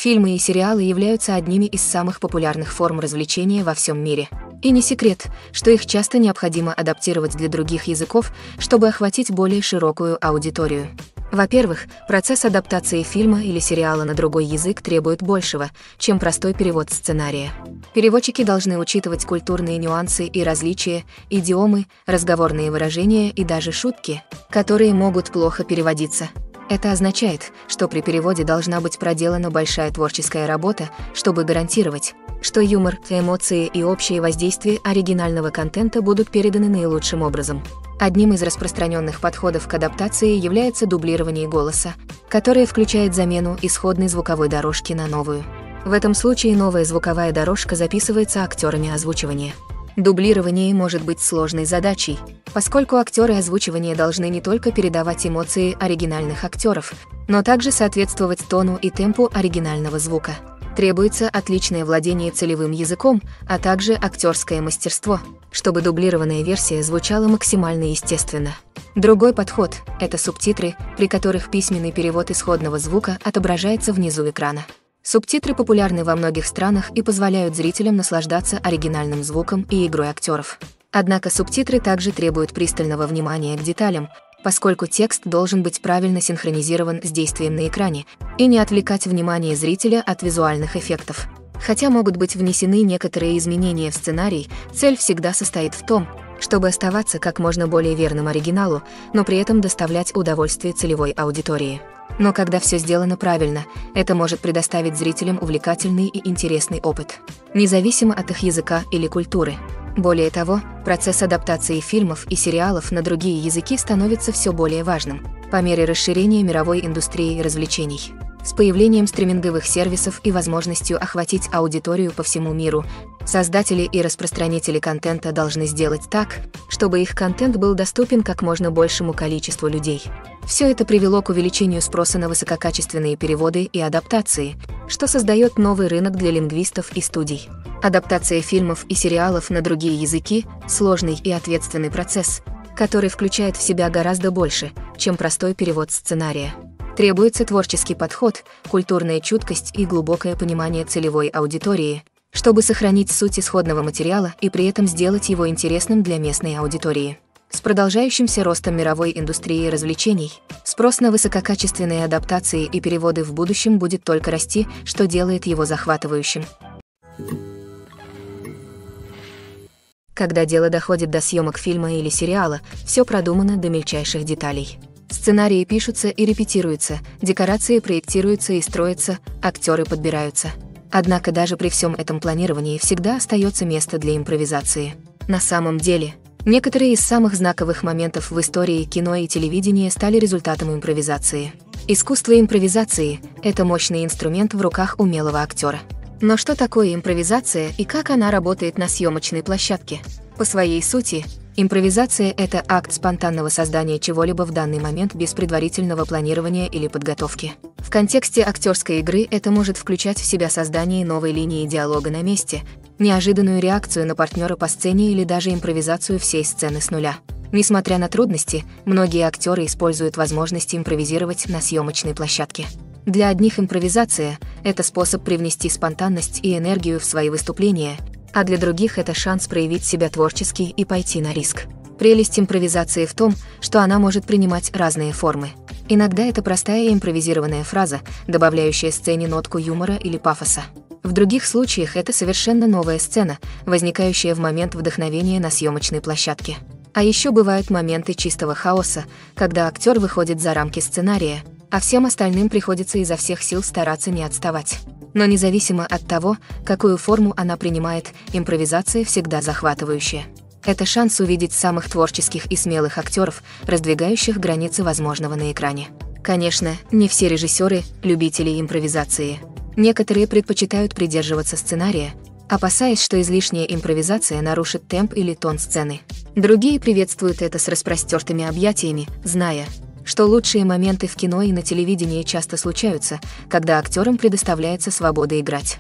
Фильмы и сериалы являются одними из самых популярных форм развлечения во всем мире. И не секрет, что их часто необходимо адаптировать для других языков, чтобы охватить более широкую аудиторию. Во-первых, процесс адаптации фильма или сериала на другой язык требует большего, чем простой перевод сценария. Переводчики должны учитывать культурные нюансы и различия, идиомы, разговорные выражения и даже шутки, которые могут плохо переводиться. Это означает, что при переводе должна быть проделана большая творческая работа, чтобы гарантировать, что юмор, эмоции и общие воздействия оригинального контента будут переданы наилучшим образом. Одним из распространенных подходов к адаптации является дублирование голоса, которое включает замену исходной звуковой дорожки на новую. В этом случае новая звуковая дорожка записывается актерами озвучивания. Дублирование может быть сложной задачей, поскольку актеры озвучивания должны не только передавать эмоции оригинальных актеров, но также соответствовать тону и темпу оригинального звука. Требуется отличное владение целевым языком, а также актерское мастерство, чтобы дублированная версия звучала максимально естественно. Другой подход – это субтитры, при которых письменный перевод исходного звука отображается внизу экрана. Субтитры популярны во многих странах и позволяют зрителям наслаждаться оригинальным звуком и игрой актеров. Однако субтитры также требуют пристального внимания к деталям, поскольку текст должен быть правильно синхронизирован с действием на экране и не отвлекать внимание зрителя от визуальных эффектов. Хотя могут быть внесены некоторые изменения в сценарий, цель всегда состоит в том, чтобы оставаться как можно более верным оригиналу, но при этом доставлять удовольствие целевой аудитории. Но когда все сделано правильно, это может предоставить зрителям увлекательный и интересный опыт, независимо от их языка или культуры. Более того, процесс адаптации фильмов и сериалов на другие языки становится все более важным по мере расширения мировой индустрии развлечений. С появлением стриминговых сервисов и возможностью охватить аудиторию по всему миру, создатели и распространители контента должны сделать так, чтобы их контент был доступен как можно большему количеству людей. Все это привело к увеличению спроса на высококачественные переводы и адаптации, что создает новый рынок для лингвистов и студий. Адаптация фильмов и сериалов на другие языки – сложный и ответственный процесс, который включает в себя гораздо больше, чем простой перевод сценария. Требуется творческий подход, культурная чуткость и глубокое понимание целевой аудитории, чтобы сохранить суть исходного материала и при этом сделать его интересным для местной аудитории. С продолжающимся ростом мировой индустрии развлечений, спрос на высококачественные адаптации и переводы в будущем будет только расти, что делает его захватывающим. Когда дело доходит до съемок фильма или сериала, все продумано до мельчайших деталей. Сценарии пишутся и репетируются, декорации проектируются и строятся, актеры подбираются. Однако даже при всем этом планировании всегда остается место для импровизации. На самом деле, некоторые из самых знаковых моментов в истории кино и телевидения стали результатом импровизации. Искусство импровизации – это мощный инструмент в руках умелого актера. Но что такое импровизация и как она работает на съемочной площадке? По своей сути, импровизация – это акт спонтанного создания чего-либо в данный момент без предварительного планирования или подготовки. В контексте актерской игры это может включать в себя создание новой линии диалога на месте, неожиданную реакцию на партнера по сцене или даже импровизацию всей сцены с нуля. Несмотря на трудности, многие актеры используют возможность импровизировать на съемочной площадке. Для одних импровизация – это способ привнести спонтанность и энергию в свои выступления, а для других это шанс проявить себя творчески и пойти на риск. Прелесть импровизации в том, что она может принимать разные формы. Иногда это простая импровизированная фраза, добавляющая сцене нотку юмора или пафоса. В других случаях это совершенно новая сцена, возникающая в момент вдохновения на съемочной площадке. А еще бывают моменты чистого хаоса, когда актер выходит за рамки сценария, а всем остальным приходится изо всех сил стараться не отставать. Но независимо от того, какую форму она принимает, импровизация всегда захватывающая. Это шанс увидеть самых творческих и смелых актеров, раздвигающих границы возможного на экране. Конечно, не все режиссеры – любители импровизации. Некоторые предпочитают придерживаться сценария, опасаясь, что излишняя импровизация нарушит темп или тон сцены. Другие приветствуют это с распростертыми объятиями, зная, что лучшие моменты в кино и на телевидении часто случаются, когда актерам предоставляется свобода играть.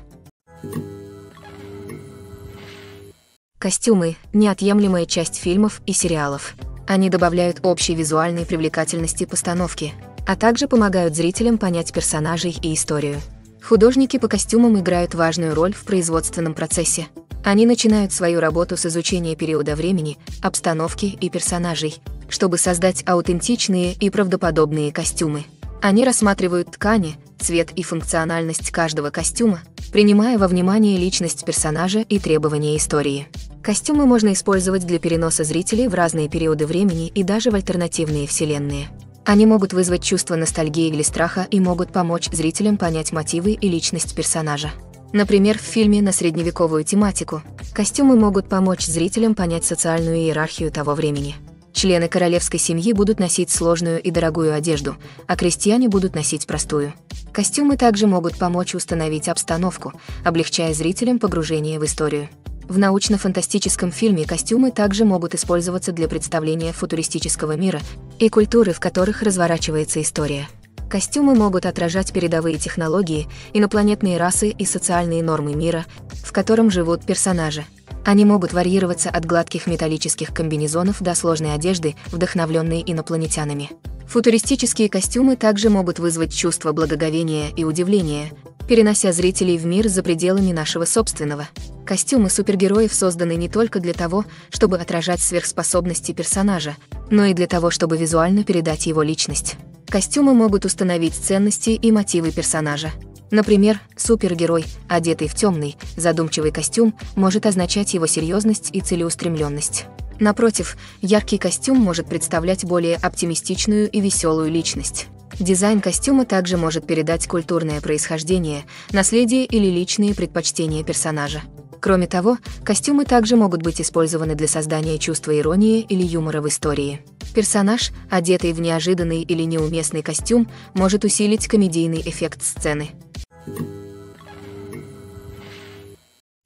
Костюмы – неотъемлемая часть фильмов и сериалов. Они добавляют общей визуальной привлекательности постановки, а также помогают зрителям понять персонажей и историю. Художники по костюмам играют важную роль в производственном процессе. Они начинают свою работу с изучения периода времени, обстановки и персонажей, чтобы создать аутентичные и правдоподобные костюмы. Они рассматривают ткани, цвет и функциональность каждого костюма, принимая во внимание личность персонажа и требования истории. Костюмы можно использовать для переноса зрителей в разные периоды времени и даже в альтернативные вселенные. Они могут вызвать чувство ностальгии или страха и могут помочь зрителям понять мотивы и личность персонажа. Например, в фильме на средневековую тематику костюмы могут помочь зрителям понять социальную иерархию того времени. Члены королевской семьи будут носить сложную и дорогую одежду, а крестьяне будут носить простую. Костюмы также могут помочь установить обстановку, облегчая зрителям погружение в историю. В научно-фантастическом фильме костюмы также могут использоваться для представления футуристического мира и культуры, в которых разворачивается история. Костюмы могут отражать передовые технологии, инопланетные расы и социальные нормы мира, в котором живут персонажи. Они могут варьироваться от гладких металлических комбинезонов до сложной одежды, вдохновленной инопланетянами. Футуристические костюмы также могут вызвать чувство благоговения и удивления, перенося зрителей в мир за пределами нашего собственного. Костюмы супергероев созданы не только для того, чтобы отражать сверхспособности персонажа, но и для того, чтобы визуально передать его личность. Костюмы могут установить ценности и мотивы персонажа. Например, супергерой, одетый в темный, задумчивый костюм, может означать его серьезность и целеустремленность. Напротив, яркий костюм может представлять более оптимистичную и веселую личность. Дизайн костюма также может передать культурное происхождение, наследие или личные предпочтения персонажа. Кроме того, костюмы также могут быть использованы для создания чувства иронии или юмора в истории. Персонаж, одетый в неожиданный или неуместный костюм, может усилить комедийный эффект сцены.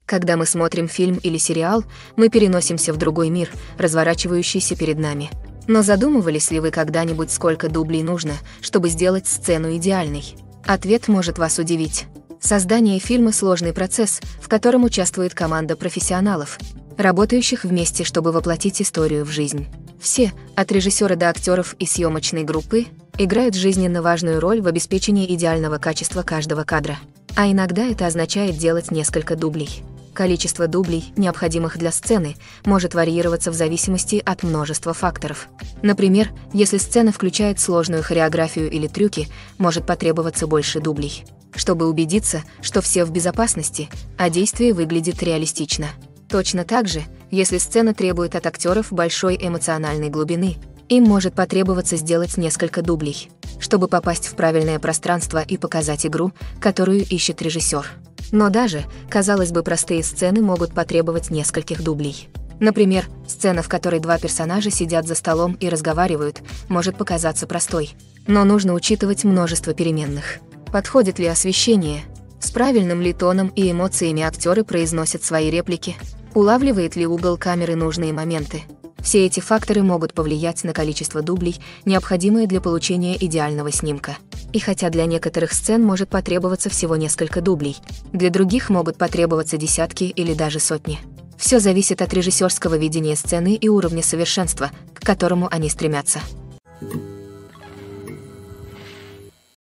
Когда мы смотрим фильм или сериал, мы переносимся в другой мир, разворачивающийся перед нами. Но задумывались ли вы когда-нибудь, сколько дублей нужно, чтобы сделать сцену идеальной? Ответ может вас удивить. Создание фильма – сложный процесс, в котором участвует команда профессионалов, работающих вместе, чтобы воплотить историю в жизнь. Все, от режиссера до актеров и съемочной группы, играют жизненно важную роль в обеспечении идеального качества каждого кадра. А иногда это означает делать несколько дублей. Количество дублей, необходимых для сцены, может варьироваться в зависимости от множества факторов. Например, если сцена включает сложную хореографию или трюки, может потребоваться больше дублей, чтобы убедиться, что все в безопасности, а действие выглядит реалистично. Точно так же, если сцена требует от актеров большой эмоциональной глубины, им может потребоваться сделать несколько дублей, чтобы попасть в правильное пространство и показать игру, которую ищет режиссер. Но даже, казалось бы, простые сцены могут потребовать нескольких дублей. Например, сцена, в которой два персонажа сидят за столом и разговаривают, может показаться простой. Но нужно учитывать множество переменных. Подходит ли освещение? С правильным ли тоном и эмоциями актеры произносят свои реплики? Улавливает ли угол камеры нужные моменты? Все эти факторы могут повлиять на количество дублей, необходимое для получения идеального снимка. И хотя для некоторых сцен может потребоваться всего несколько дублей, для других могут потребоваться десятки или даже сотни. Все зависит от режиссерского видения сцены и уровня совершенства, к которому они стремятся.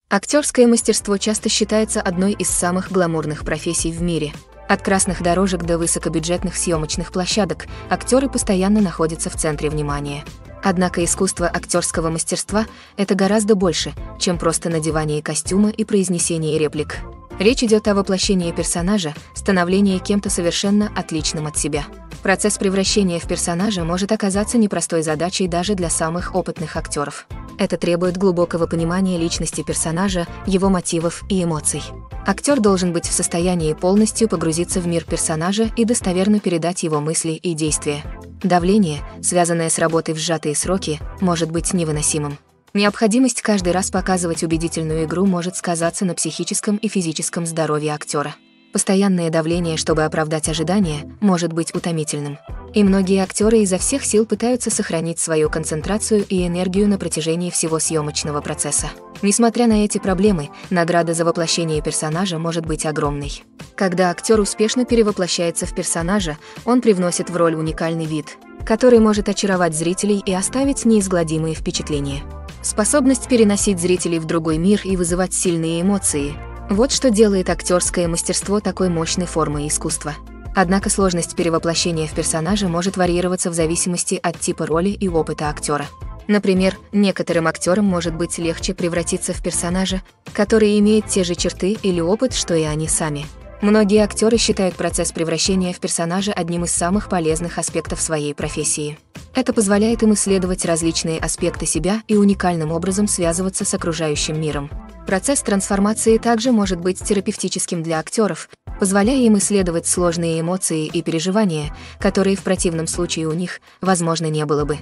Актерское мастерство часто считается одной из самых гламурных профессий в мире. От красных дорожек до высокобюджетных съемочных площадок актеры постоянно находятся в центре внимания. Однако искусство актерского мастерства – это гораздо больше, чем просто надевание костюма и произнесение реплик. Речь идет о воплощении персонажа, становлении кем-то совершенно отличным от себя. Процесс превращения в персонажа может оказаться непростой задачей даже для самых опытных актеров. Это требует глубокого понимания личности персонажа, его мотивов и эмоций. Актер должен быть в состоянии полностью погрузиться в мир персонажа и достоверно передать его мысли и действия. Давление, связанное с работой в сжатые сроки, может быть невыносимым. Необходимость каждый раз показывать убедительную игру может сказаться на психическом и физическом здоровье актера. Постоянное давление, чтобы оправдать ожидания, может быть утомительным. И многие актеры изо всех сил пытаются сохранить свою концентрацию и энергию на протяжении всего съемочного процесса. Несмотря на эти проблемы, награда за воплощение персонажа может быть огромной. Когда актер успешно перевоплощается в персонажа, он привносит в роль уникальный вид, который может очаровать зрителей и оставить неизгладимые впечатления. Способность переносить зрителей в другой мир и вызывать сильные эмоции – Вот что делает актерское мастерство такой мощной формой искусства. Однако сложность перевоплощения в персонажа может варьироваться в зависимости от типа роли и опыта актера. Например, некоторым актерам может быть легче превратиться в персонажа, который имеет те же черты или опыт, что и они сами. Многие актеры считают процесс превращения в персонажа одним из самых полезных аспектов своей профессии. Это позволяет им исследовать различные аспекты себя и уникальным образом связываться с окружающим миром. Процесс трансформации также может быть терапевтическим для актеров, позволяя им исследовать сложные эмоции и переживания, которые в противном случае у них, возможно, не было бы.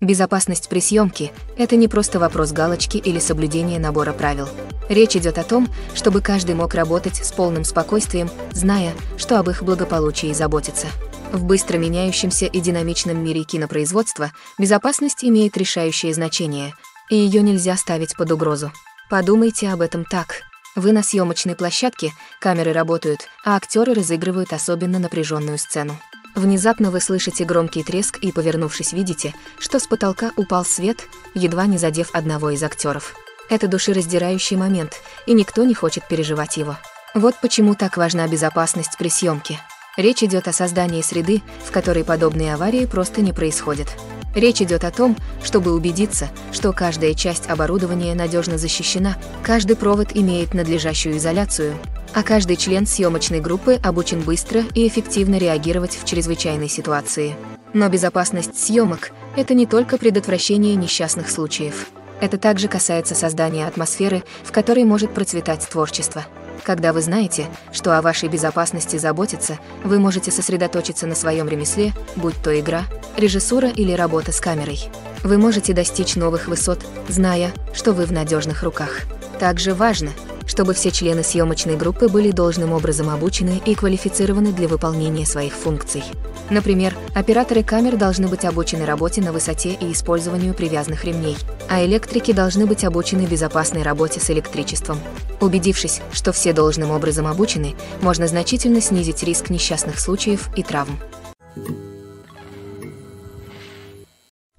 Безопасность при съемке – это не просто вопрос галочки или соблюдения набора правил. Речь идет о том, чтобы каждый мог работать с полным спокойствием, зная, что об их благополучии заботится. В быстро меняющемся и динамичном мире кинопроизводства безопасность имеет решающее значение, и ее нельзя ставить под угрозу. Подумайте об этом так. Вы на съемочной площадке, камеры работают, а актеры разыгрывают особенно напряженную сцену. Внезапно вы слышите громкий треск и, повернувшись, видите, что с потолка упал свет, едва не задев одного из актеров. Это душераздирающий момент, и никто не хочет переживать его. Вот почему так важна безопасность при съемке. Речь идет о создании среды, в которой подобные аварии просто не происходят. Речь идет о том, чтобы убедиться, что каждая часть оборудования надежно защищена, каждый провод имеет надлежащую изоляцию, а каждый член съемочной группы обучен быстро и эффективно реагировать в чрезвычайной ситуации. Но безопасность съемок – это не только предотвращение несчастных случаев. Это также касается создания атмосферы, в которой может процветать творчество. Когда вы знаете, что о вашей безопасности заботятся, вы можете сосредоточиться на своем ремесле, будь то игра, режиссура или работа с камерой. Вы можете достичь новых высот, зная, что вы в надежных руках. Также важно, чтобы все члены съемочной группы были должным образом обучены и квалифицированы для выполнения своих функций. Например, операторы камер должны быть обучены работе на высоте и использованию привязанных ремней, а электрики должны быть обучены безопасной работе с электричеством. Убедившись, что все должным образом обучены, можно значительно снизить риск несчастных случаев и травм.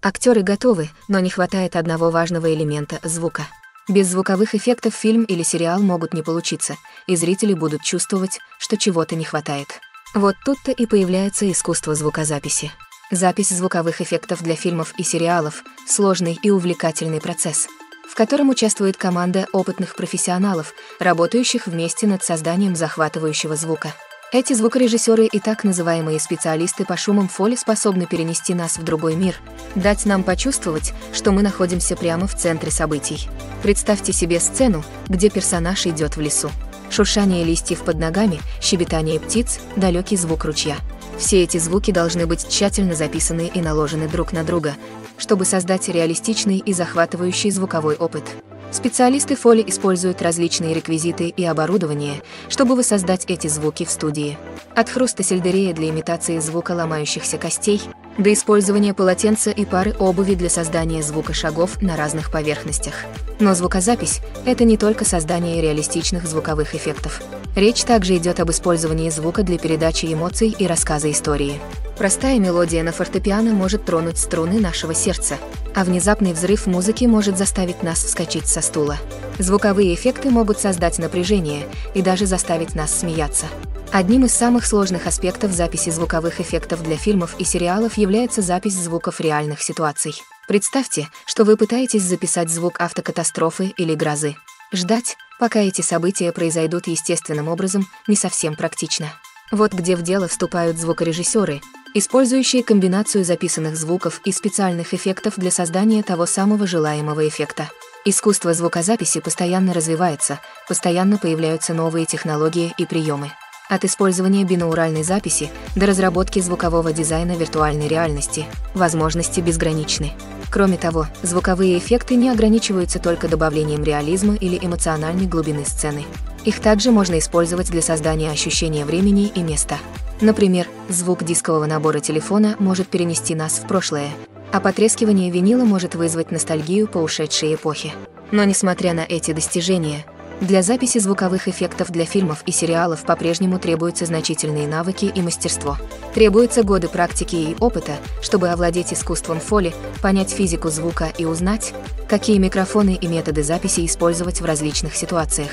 Актеры готовы, но не хватает одного важного элемента – звука. Без звуковых эффектов фильм или сериал могут не получиться, и зрители будут чувствовать, что чего-то не хватает. Вот тут-то и появляется искусство звукозаписи. Запись звуковых эффектов для фильмов и сериалов – сложный и увлекательный процесс, в котором участвует команда опытных профессионалов, работающих вместе над созданием захватывающего звука. Эти звукорежиссеры и так называемые специалисты по шумам Foley способны перенести нас в другой мир, дать нам почувствовать, что мы находимся прямо в центре событий. Представьте себе сцену, где персонаж идет в лесу. Шуршание листьев под ногами, щебетание птиц, далекий звук ручья. Все эти звуки должны быть тщательно записаны и наложены друг на друга, чтобы создать реалистичный и захватывающий звуковой опыт. Специалисты Foley используют различные реквизиты и оборудование, чтобы воссоздать эти звуки в студии. От хруста сельдерея для имитации звука ломающихся костей, до использования полотенца и пары обуви для создания звука шагов на разных поверхностях. Но звукозапись – это не только создание реалистичных звуковых эффектов. Речь также идет об использовании звука для передачи эмоций и рассказа истории. Простая мелодия на фортепиано может тронуть струны нашего сердца, а внезапный взрыв музыки может заставить нас вскочить со стула. Звуковые эффекты могут создать напряжение и даже заставить нас смеяться. Одним из самых сложных аспектов записи звуковых эффектов для фильмов и сериалов является запись звуков реальных ситуаций. Представьте, что вы пытаетесь записать звук автокатастрофы или грозы. Ждать, пока эти события произойдут естественным образом, не совсем практично. Вот где в дело вступают звукорежиссеры, использующие комбинацию записанных звуков и специальных эффектов для создания того самого желаемого эффекта. Искусство звукозаписи постоянно развивается, постоянно появляются новые технологии и приемы. От использования бинауральной записи до разработки звукового дизайна виртуальной реальности возможности безграничны. Кроме того, звуковые эффекты не ограничиваются только добавлением реализма или эмоциональной глубины сцены. Их также можно использовать для создания ощущения времени и места. Например, звук дискового набора телефона может перенести нас в прошлое, а потрескивание винила может вызвать ностальгию по ушедшей эпохе. Но несмотря на эти достижения, Для записи звуковых эффектов для фильмов и сериалов по-прежнему требуются значительные навыки и мастерство. Требуются годы практики и опыта, чтобы овладеть искусством Фолли, понять физику звука и узнать, какие микрофоны и методы записи использовать в различных ситуациях.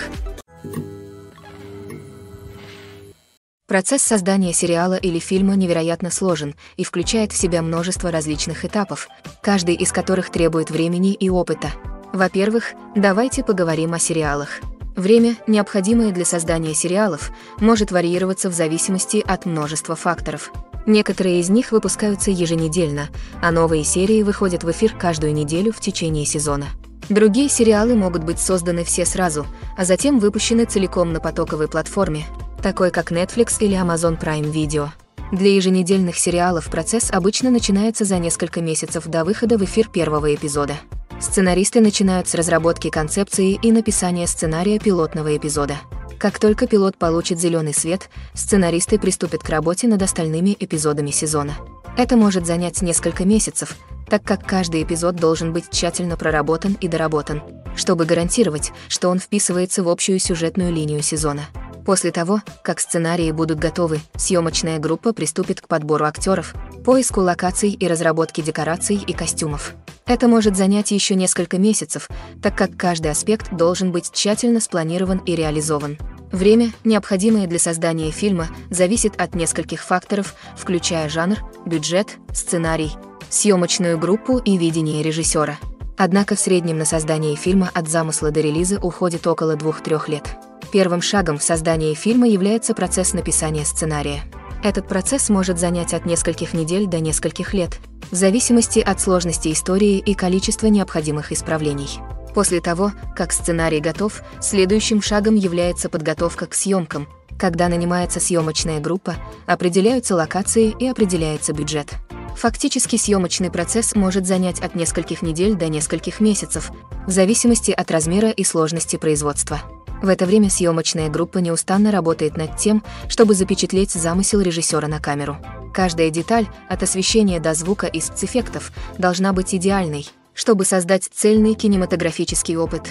Процесс создания сериала или фильма невероятно сложен и включает в себя множество различных этапов, каждый из которых требует времени и опыта. Во-первых, давайте поговорим о сериалах. Время, необходимое для создания сериалов, может варьироваться в зависимости от множества факторов. Некоторые из них выпускаются еженедельно, а новые серии выходят в эфир каждую неделю в течение сезона. Другие сериалы могут быть созданы все сразу, а затем выпущены целиком на потоковой платформе, такой как Netflix или Amazon Prime Video. Для еженедельных сериалов процесс обычно начинается за несколько месяцев до выхода в эфир первого эпизода. Сценаристы начинают с разработки концепции и написания сценария пилотного эпизода. Как только пилот получит зеленый свет, сценаристы приступят к работе над остальными эпизодами сезона. Это может занять несколько месяцев, так как каждый эпизод должен быть тщательно проработан и доработан, чтобы гарантировать, что он вписывается в общую сюжетную линию сезона. После того, как сценарии будут готовы, съемочная группа приступит к подбору актеров, поиску локаций и разработке декораций и костюмов. Это может занять еще несколько месяцев, так как каждый аспект должен быть тщательно спланирован и реализован. Время, необходимое для создания фильма, зависит от нескольких факторов, включая жанр, бюджет, сценарий, съемочную группу и видение режиссера. Однако в среднем на создание фильма от замысла до релиза уходит около двух-трех лет. Первым шагом в создании фильма является процесс написания сценария. Этот процесс может занять от нескольких недель до нескольких лет, в зависимости от сложности истории и количества необходимых исправлений. После того, как сценарий готов, следующим шагом является подготовка к съемкам, когда нанимается съемочная группа, определяются локации и определяется бюджет. Фактически съемочный процесс может занять от нескольких недель до нескольких месяцев, в зависимости от размера и сложности производства. В это время съемочная группа неустанно работает над тем, чтобы запечатлеть замысел режиссера на камеру. Каждая деталь, от освещения до звука и спецэффектов, должна быть идеальной, чтобы создать цельный кинематографический опыт.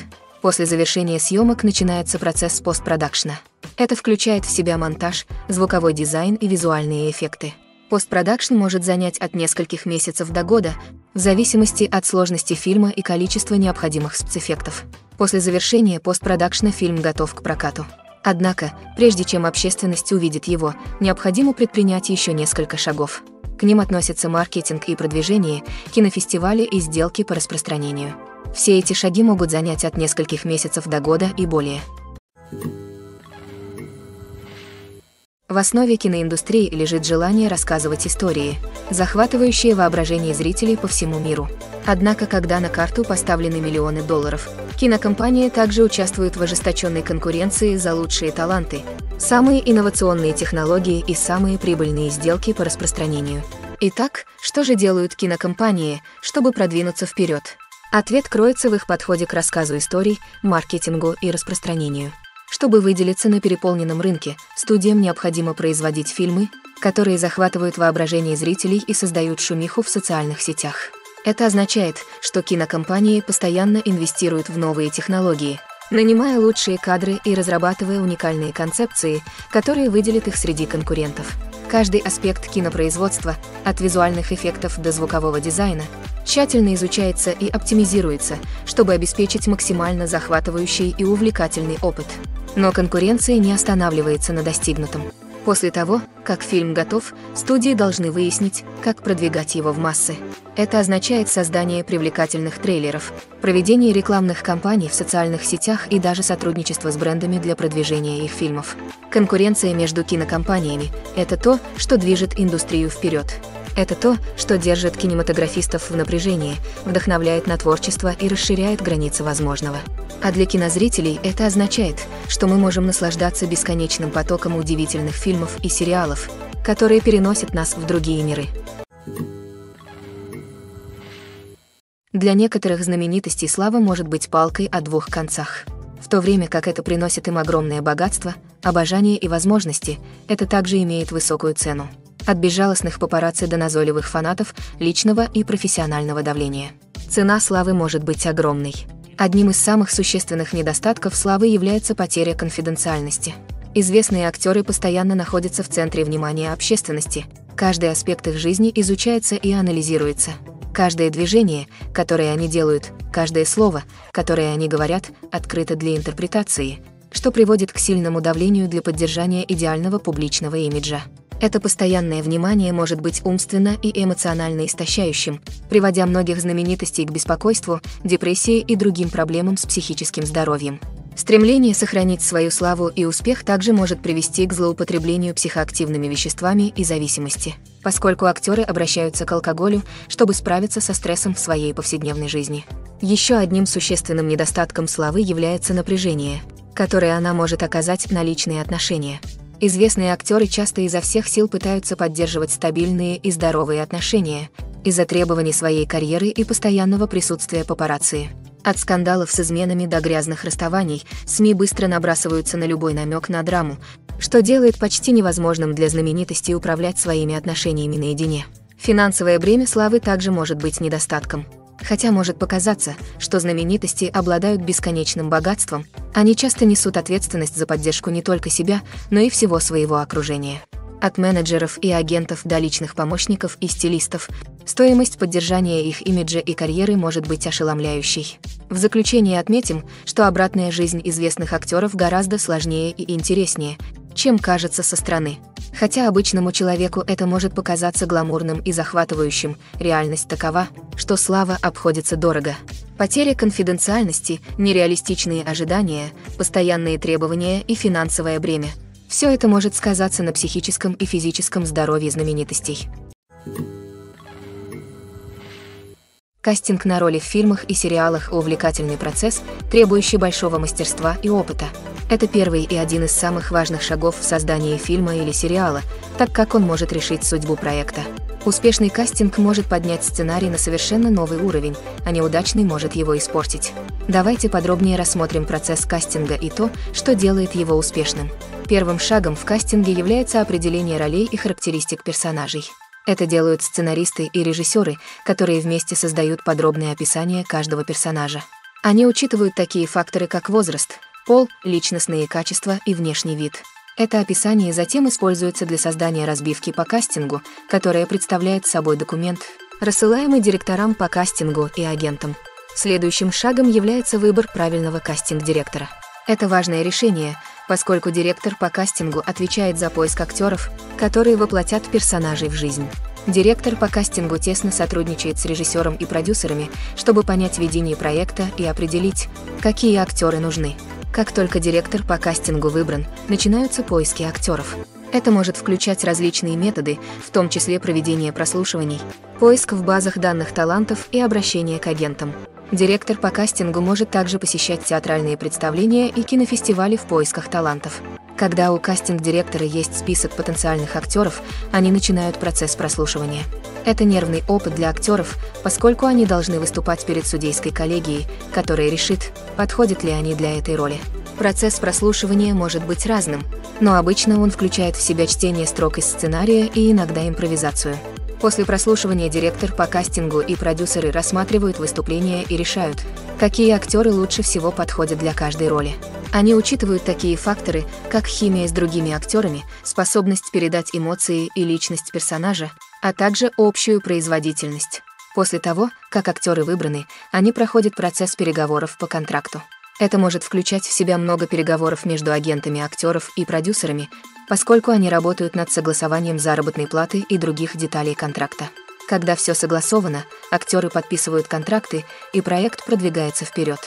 После завершения съемок начинается процесс постпродакшна. Это включает в себя монтаж, звуковой дизайн и визуальные эффекты. Постпродакшн может занять от нескольких месяцев до года, в зависимости от сложности фильма и количества необходимых спецэффектов. После завершения постпродакшна фильм готов к прокату. Однако, прежде чем общественность увидит его, необходимо предпринять еще несколько шагов. К ним относятся маркетинг и продвижение, кинофестивали и сделки по распространению. Все эти шаги могут занять от нескольких месяцев до года и более. В основе киноиндустрии лежит желание рассказывать истории, захватывающие воображение зрителей по всему миру. Однако, когда на карту поставлены миллионы долларов, кинокомпании также участвуют в ожесточенной конкуренции за лучшие таланты, самые инновационные технологии и самые прибыльные сделки по распространению. Итак, что же делают кинокомпании, чтобы продвинуться вперед? Ответ кроется в их подходе к рассказу историй, маркетингу и распространению. Чтобы выделиться на переполненном рынке, студиям необходимо производить фильмы, которые захватывают воображение зрителей и создают шумиху в социальных сетях. Это означает, что кинокомпании постоянно инвестируют в новые технологии, нанимая лучшие кадры и разрабатывая уникальные концепции, которые выделят их среди конкурентов. Каждый аспект кинопроизводства, от визуальных эффектов до звукового дизайна, тщательно изучается и оптимизируется, чтобы обеспечить максимально захватывающий и увлекательный опыт. Но конкуренция не останавливается на достигнутом. После того, как фильм готов, студии должны выяснить, как продвигать его в массы. Это означает создание привлекательных трейлеров, проведение рекламных кампаний в социальных сетях и даже сотрудничество с брендами для продвижения их фильмов. Конкуренция между кинокомпаниями – это то, что движет индустрию вперед. Это то, что держит кинематографистов в напряжении, вдохновляет на творчество и расширяет границы возможного. А для кинозрителей это означает, что мы можем наслаждаться бесконечным потоком удивительных фильмов и сериалов, которые переносят нас в другие миры. Для некоторых знаменитостей слава может быть палкой о двух концах. В то время как это приносит им огромное богатство, обожание и возможности, это также имеет высокую цену. От безжалостных папарацци до назойливых фанатов, личного и профессионального давления. Цена славы может быть огромной. Одним из самых существенных недостатков славы является потеря конфиденциальности. Известные актеры постоянно находятся в центре внимания общественности, каждый аспект их жизни изучается и анализируется. Каждое движение, которое они делают, каждое слово, которое они говорят, открыто для интерпретации, что приводит к сильному давлению для поддержания идеального публичного имиджа. Это постоянное внимание может быть умственно и эмоционально истощающим, приводя многих знаменитостей к беспокойству, депрессии и другим проблемам с психическим здоровьем. Стремление сохранить свою славу и успех также может привести к злоупотреблению психоактивными веществами и зависимости, поскольку актеры обращаются к алкоголю, чтобы справиться со стрессом в своей повседневной жизни. Еще одним существенным недостатком славы является напряжение, которое она может оказать на личные отношения. Известные актеры часто изо всех сил пытаются поддерживать стабильные и здоровые отношения из-за требований своей карьеры и постоянного присутствия папарацци. От скандалов с изменами до грязных расставаний СМИ быстро набрасываются на любой намек на драму, что делает почти невозможным для знаменитостей управлять своими отношениями наедине. Финансовое бремя славы также может быть недостатком. Хотя может показаться, что знаменитости обладают бесконечным богатством, они часто несут ответственность за поддержку не только себя, но и всего своего окружения. От менеджеров и агентов до личных помощников и стилистов, стоимость поддержания их имиджа и карьеры может быть ошеломляющей. В заключение отметим, что обратная жизнь известных актеров гораздо сложнее и интереснее, чем кажется со стороны. Хотя обычному человеку это может показаться гламурным и захватывающим, реальность такова, что слава обходится дорого. Потеря конфиденциальности, нереалистичные ожидания, постоянные требования и финансовое бремя – все это может сказаться на психическом и физическом здоровье знаменитостей. Кастинг на роли в фильмах и сериалах – увлекательный процесс, требующий большого мастерства и опыта. Это первый и один из самых важных шагов в создании фильма или сериала, так как он может решить судьбу проекта. Успешный кастинг может поднять сценарий на совершенно новый уровень, а неудачный может его испортить. Давайте подробнее рассмотрим процесс кастинга и то, что делает его успешным. Первым шагом в кастинге является определение ролей и характеристик персонажей. Это делают сценаристы и режиссеры, которые вместе создают подробное описание каждого персонажа. Они учитывают такие факторы, как возраст, пол, личностные качества и внешний вид. Это описание затем используется для создания разбивки по кастингу, которая представляет собой документ, рассылаемый директорам по кастингу и агентам. Следующим шагом является выбор правильного кастинг-директора. Это важное решение, поскольку директор по кастингу отвечает за поиск актеров, которые воплотят персонажей в жизнь. Директор по кастингу тесно сотрудничает с режиссером и продюсерами, чтобы понять видение проекта и определить, какие актеры нужны. Как только директор по кастингу выбран, начинаются поиски актеров. Это может включать различные методы, в том числе проведение прослушиваний, поиск в базах данных талантов и обращение к агентам. Директор по кастингу может также посещать театральные представления и кинофестивали в поисках талантов. Когда у кастинг-директора есть список потенциальных актеров, они начинают процесс прослушивания. Это нервный опыт для актеров, поскольку они должны выступать перед судейской коллегией, которая решит, подходят ли они для этой роли. Процесс прослушивания может быть разным, но обычно он включает в себя чтение строк из сценария и иногда импровизацию. После прослушивания директор по кастингу и продюсеры рассматривают выступления и решают, какие актеры лучше всего подходят для каждой роли. Они учитывают такие факторы, как химия с другими актерами, способность передать эмоции и личность персонажа, а также общую производительность. После того, как актеры выбраны, они проходят процесс переговоров по контракту. Это может включать в себя много переговоров между агентами актеров и продюсерами, поскольку они работают над согласованием заработной платы и других деталей контракта. Когда все согласовано, актеры подписывают контракты, и проект продвигается вперед.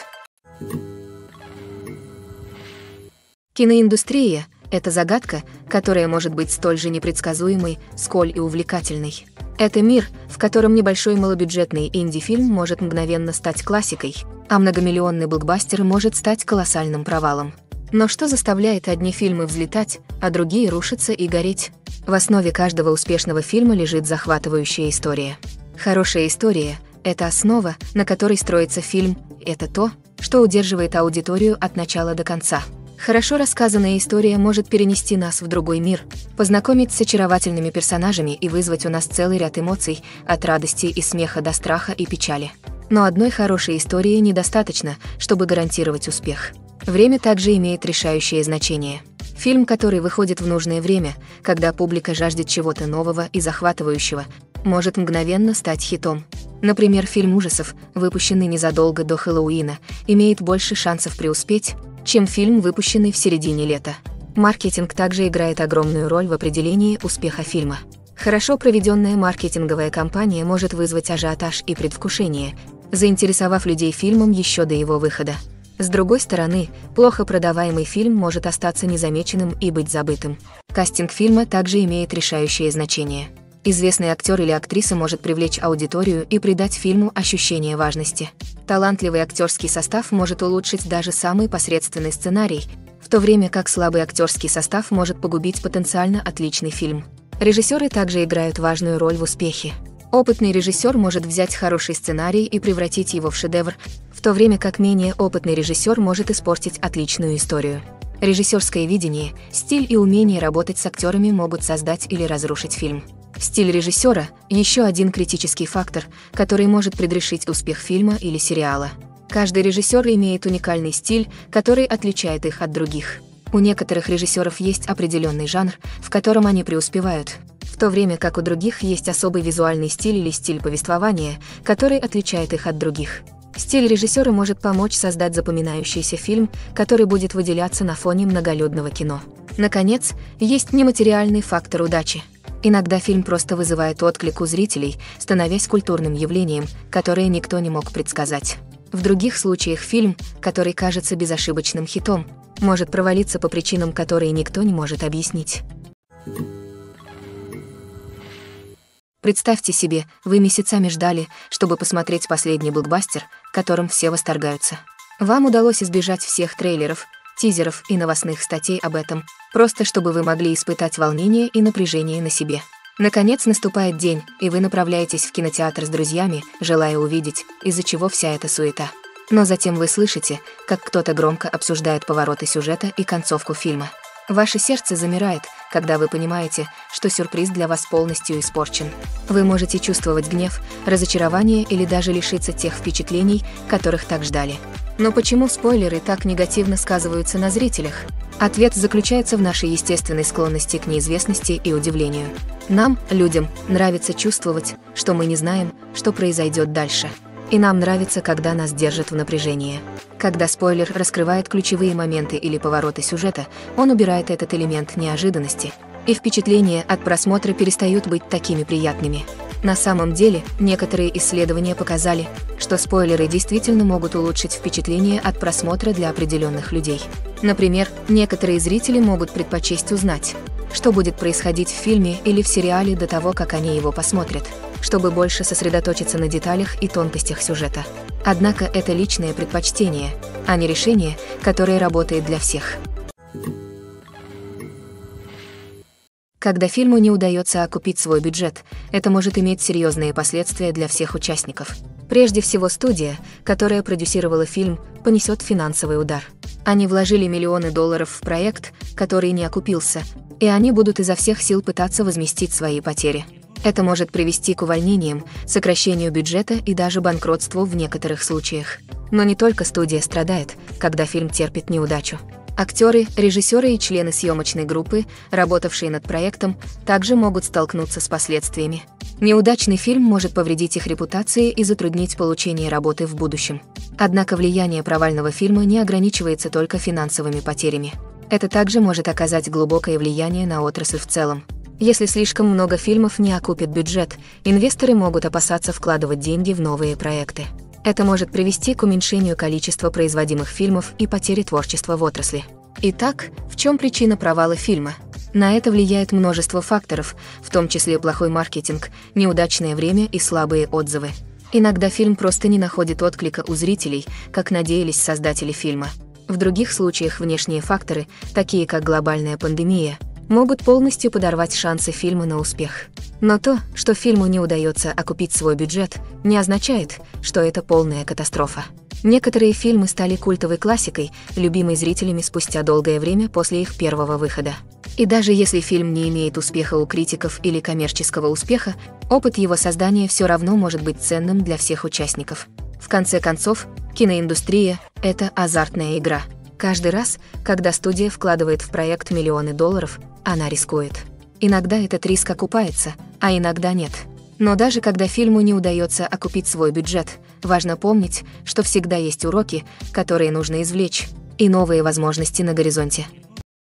Киноиндустрия – это загадка, которая может быть столь же непредсказуемой, сколь и увлекательной. Это мир, в котором небольшой малобюджетный инди-фильм может мгновенно стать классикой, а многомиллионный блокбастер может стать колоссальным провалом. Но что заставляет одни фильмы взлетать, а другие рушиться и гореть? В основе каждого успешного фильма лежит захватывающая история. Хорошая история – это основа, на которой строится фильм, это то, что удерживает аудиторию от начала до конца. Хорошо рассказанная история может перенести нас в другой мир, познакомить с очаровательными персонажами и вызвать у нас целый ряд эмоций, от радости и смеха до страха и печали. Но одной хорошей истории недостаточно, чтобы гарантировать успех. Время также имеет решающее значение. Фильм, который выходит в нужное время, когда публика жаждет чего-то нового и захватывающего, может мгновенно стать хитом. Например, фильм ужасов, выпущенный незадолго до Хэллоуина, имеет больше шансов преуспеть, чем фильм, выпущенный в середине лета. Маркетинг также играет огромную роль в определении успеха фильма. Хорошо проведенная маркетинговая кампания может вызвать ажиотаж и предвкушение, заинтересовав людей фильмом еще до его выхода. С другой стороны, плохо продаваемый фильм может остаться незамеченным и быть забытым. Кастинг фильма также имеет решающее значение. Известный актер или актриса может привлечь аудиторию и придать фильму ощущение важности. Талантливый актерский состав может улучшить даже самый посредственный сценарий, в то время как слабый актерский состав может погубить потенциально отличный фильм. Режиссеры также играют важную роль в успехе. Опытный режиссер может взять хороший сценарий и превратить его в шедевр, в то время как менее опытный режиссер может испортить отличную историю. Режиссерское видение, стиль и умение работать с актерами могут создать или разрушить фильм. Стиль режиссера – еще один критический фактор, который может предрешить успех фильма или сериала. Каждый режиссер имеет уникальный стиль, который отличает их от других. У некоторых режиссеров есть определенный жанр, в котором они преуспевают, в то время как у других есть особый визуальный стиль или стиль повествования, который отличает их от других. Стиль режиссера может помочь создать запоминающийся фильм, который будет выделяться на фоне многолюдного кино. Наконец, есть нематериальный фактор удачи. Иногда фильм просто вызывает отклик у зрителей, становясь культурным явлением, которое никто не мог предсказать. В других случаях фильм, который кажется безошибочным хитом, может провалиться по причинам, которые никто не может объяснить. Представьте себе, вы месяцами ждали, чтобы посмотреть последний блокбастер, которым все восторгаются. Вам удалось избежать всех трейлеров, тизеров и новостных статей об этом, просто чтобы вы могли испытать волнение и напряжение на себе. Наконец наступает день, и вы направляетесь в кинотеатр с друзьями, желая увидеть, из-за чего вся эта суета. Но затем вы слышите, как кто-то громко обсуждает повороты сюжета и концовку фильма. Ваше сердце замирает, когда вы понимаете, что сюрприз для вас полностью испорчен. Вы можете чувствовать гнев, разочарование или даже лишиться тех впечатлений, которых так ждали. Но почему спойлеры так негативно сказываются на зрителях? Ответ заключается в нашей естественной склонности к неизвестности и удивлению. Нам, людям, нравится чувствовать, что мы не знаем, что произойдет дальше. И нам нравится, когда нас держат в напряжении. Когда спойлер раскрывает ключевые моменты или повороты сюжета, он убирает этот элемент неожиданности, и впечатления от просмотра перестают быть такими приятными. На самом деле, некоторые исследования показали, что спойлеры действительно могут улучшить впечатление от просмотра для определенных людей. Например, некоторые зрители могут предпочесть узнать, что будет происходить в фильме или в сериале до того, как они его посмотрят, чтобы больше сосредоточиться на деталях и тонкостях сюжета. Однако это личное предпочтение, а не решение, которое работает для всех. Когда фильму не удается окупить свой бюджет, это может иметь серьезные последствия для всех участников. Прежде всего, студия, которая продюсировала фильм, понесет финансовый удар. Они вложили миллионы долларов в проект, который не окупился, и они будут изо всех сил пытаться возместить свои потери. Это может привести к увольнениям, сокращению бюджета и даже банкротству в некоторых случаях. Но не только студия страдает, когда фильм терпит неудачу. Актеры, режиссеры и члены съемочной группы, работавшие над проектом, также могут столкнуться с последствиями. Неудачный фильм может повредить их репутации и затруднить получение работы в будущем. Однако влияние провального фильма не ограничивается только финансовыми потерями. Это также может оказать глубокое влияние на отрасль в целом. Если слишком много фильмов не окупит бюджет, инвесторы могут опасаться вкладывать деньги в новые проекты. Это может привести к уменьшению количества производимых фильмов и потере творчества в отрасли. Итак, в чем причина провала фильма? На это влияет множество факторов, в том числе плохой маркетинг, неудачное время и слабые отзывы. Иногда фильм просто не находит отклика у зрителей, как надеялись создатели фильма. В других случаях внешние факторы, такие как глобальная пандемия, могут полностью подорвать шансы фильма на успех. Но то, что фильму не удается окупить свой бюджет, не означает, что это полная катастрофа. Некоторые фильмы стали культовой классикой, любимой зрителями спустя долгое время после их первого выхода. И даже если фильм не имеет успеха у критиков или коммерческого успеха, опыт его создания все равно может быть ценным для всех участников. В конце концов, киноиндустрия – это азартная игра. Каждый раз, когда студия вкладывает в проект миллионы долларов, она рискует. Иногда этот риск окупается, а иногда нет. Но даже когда фильму не удается окупить свой бюджет, важно помнить, что всегда есть уроки, которые нужно извлечь, и новые возможности на горизонте.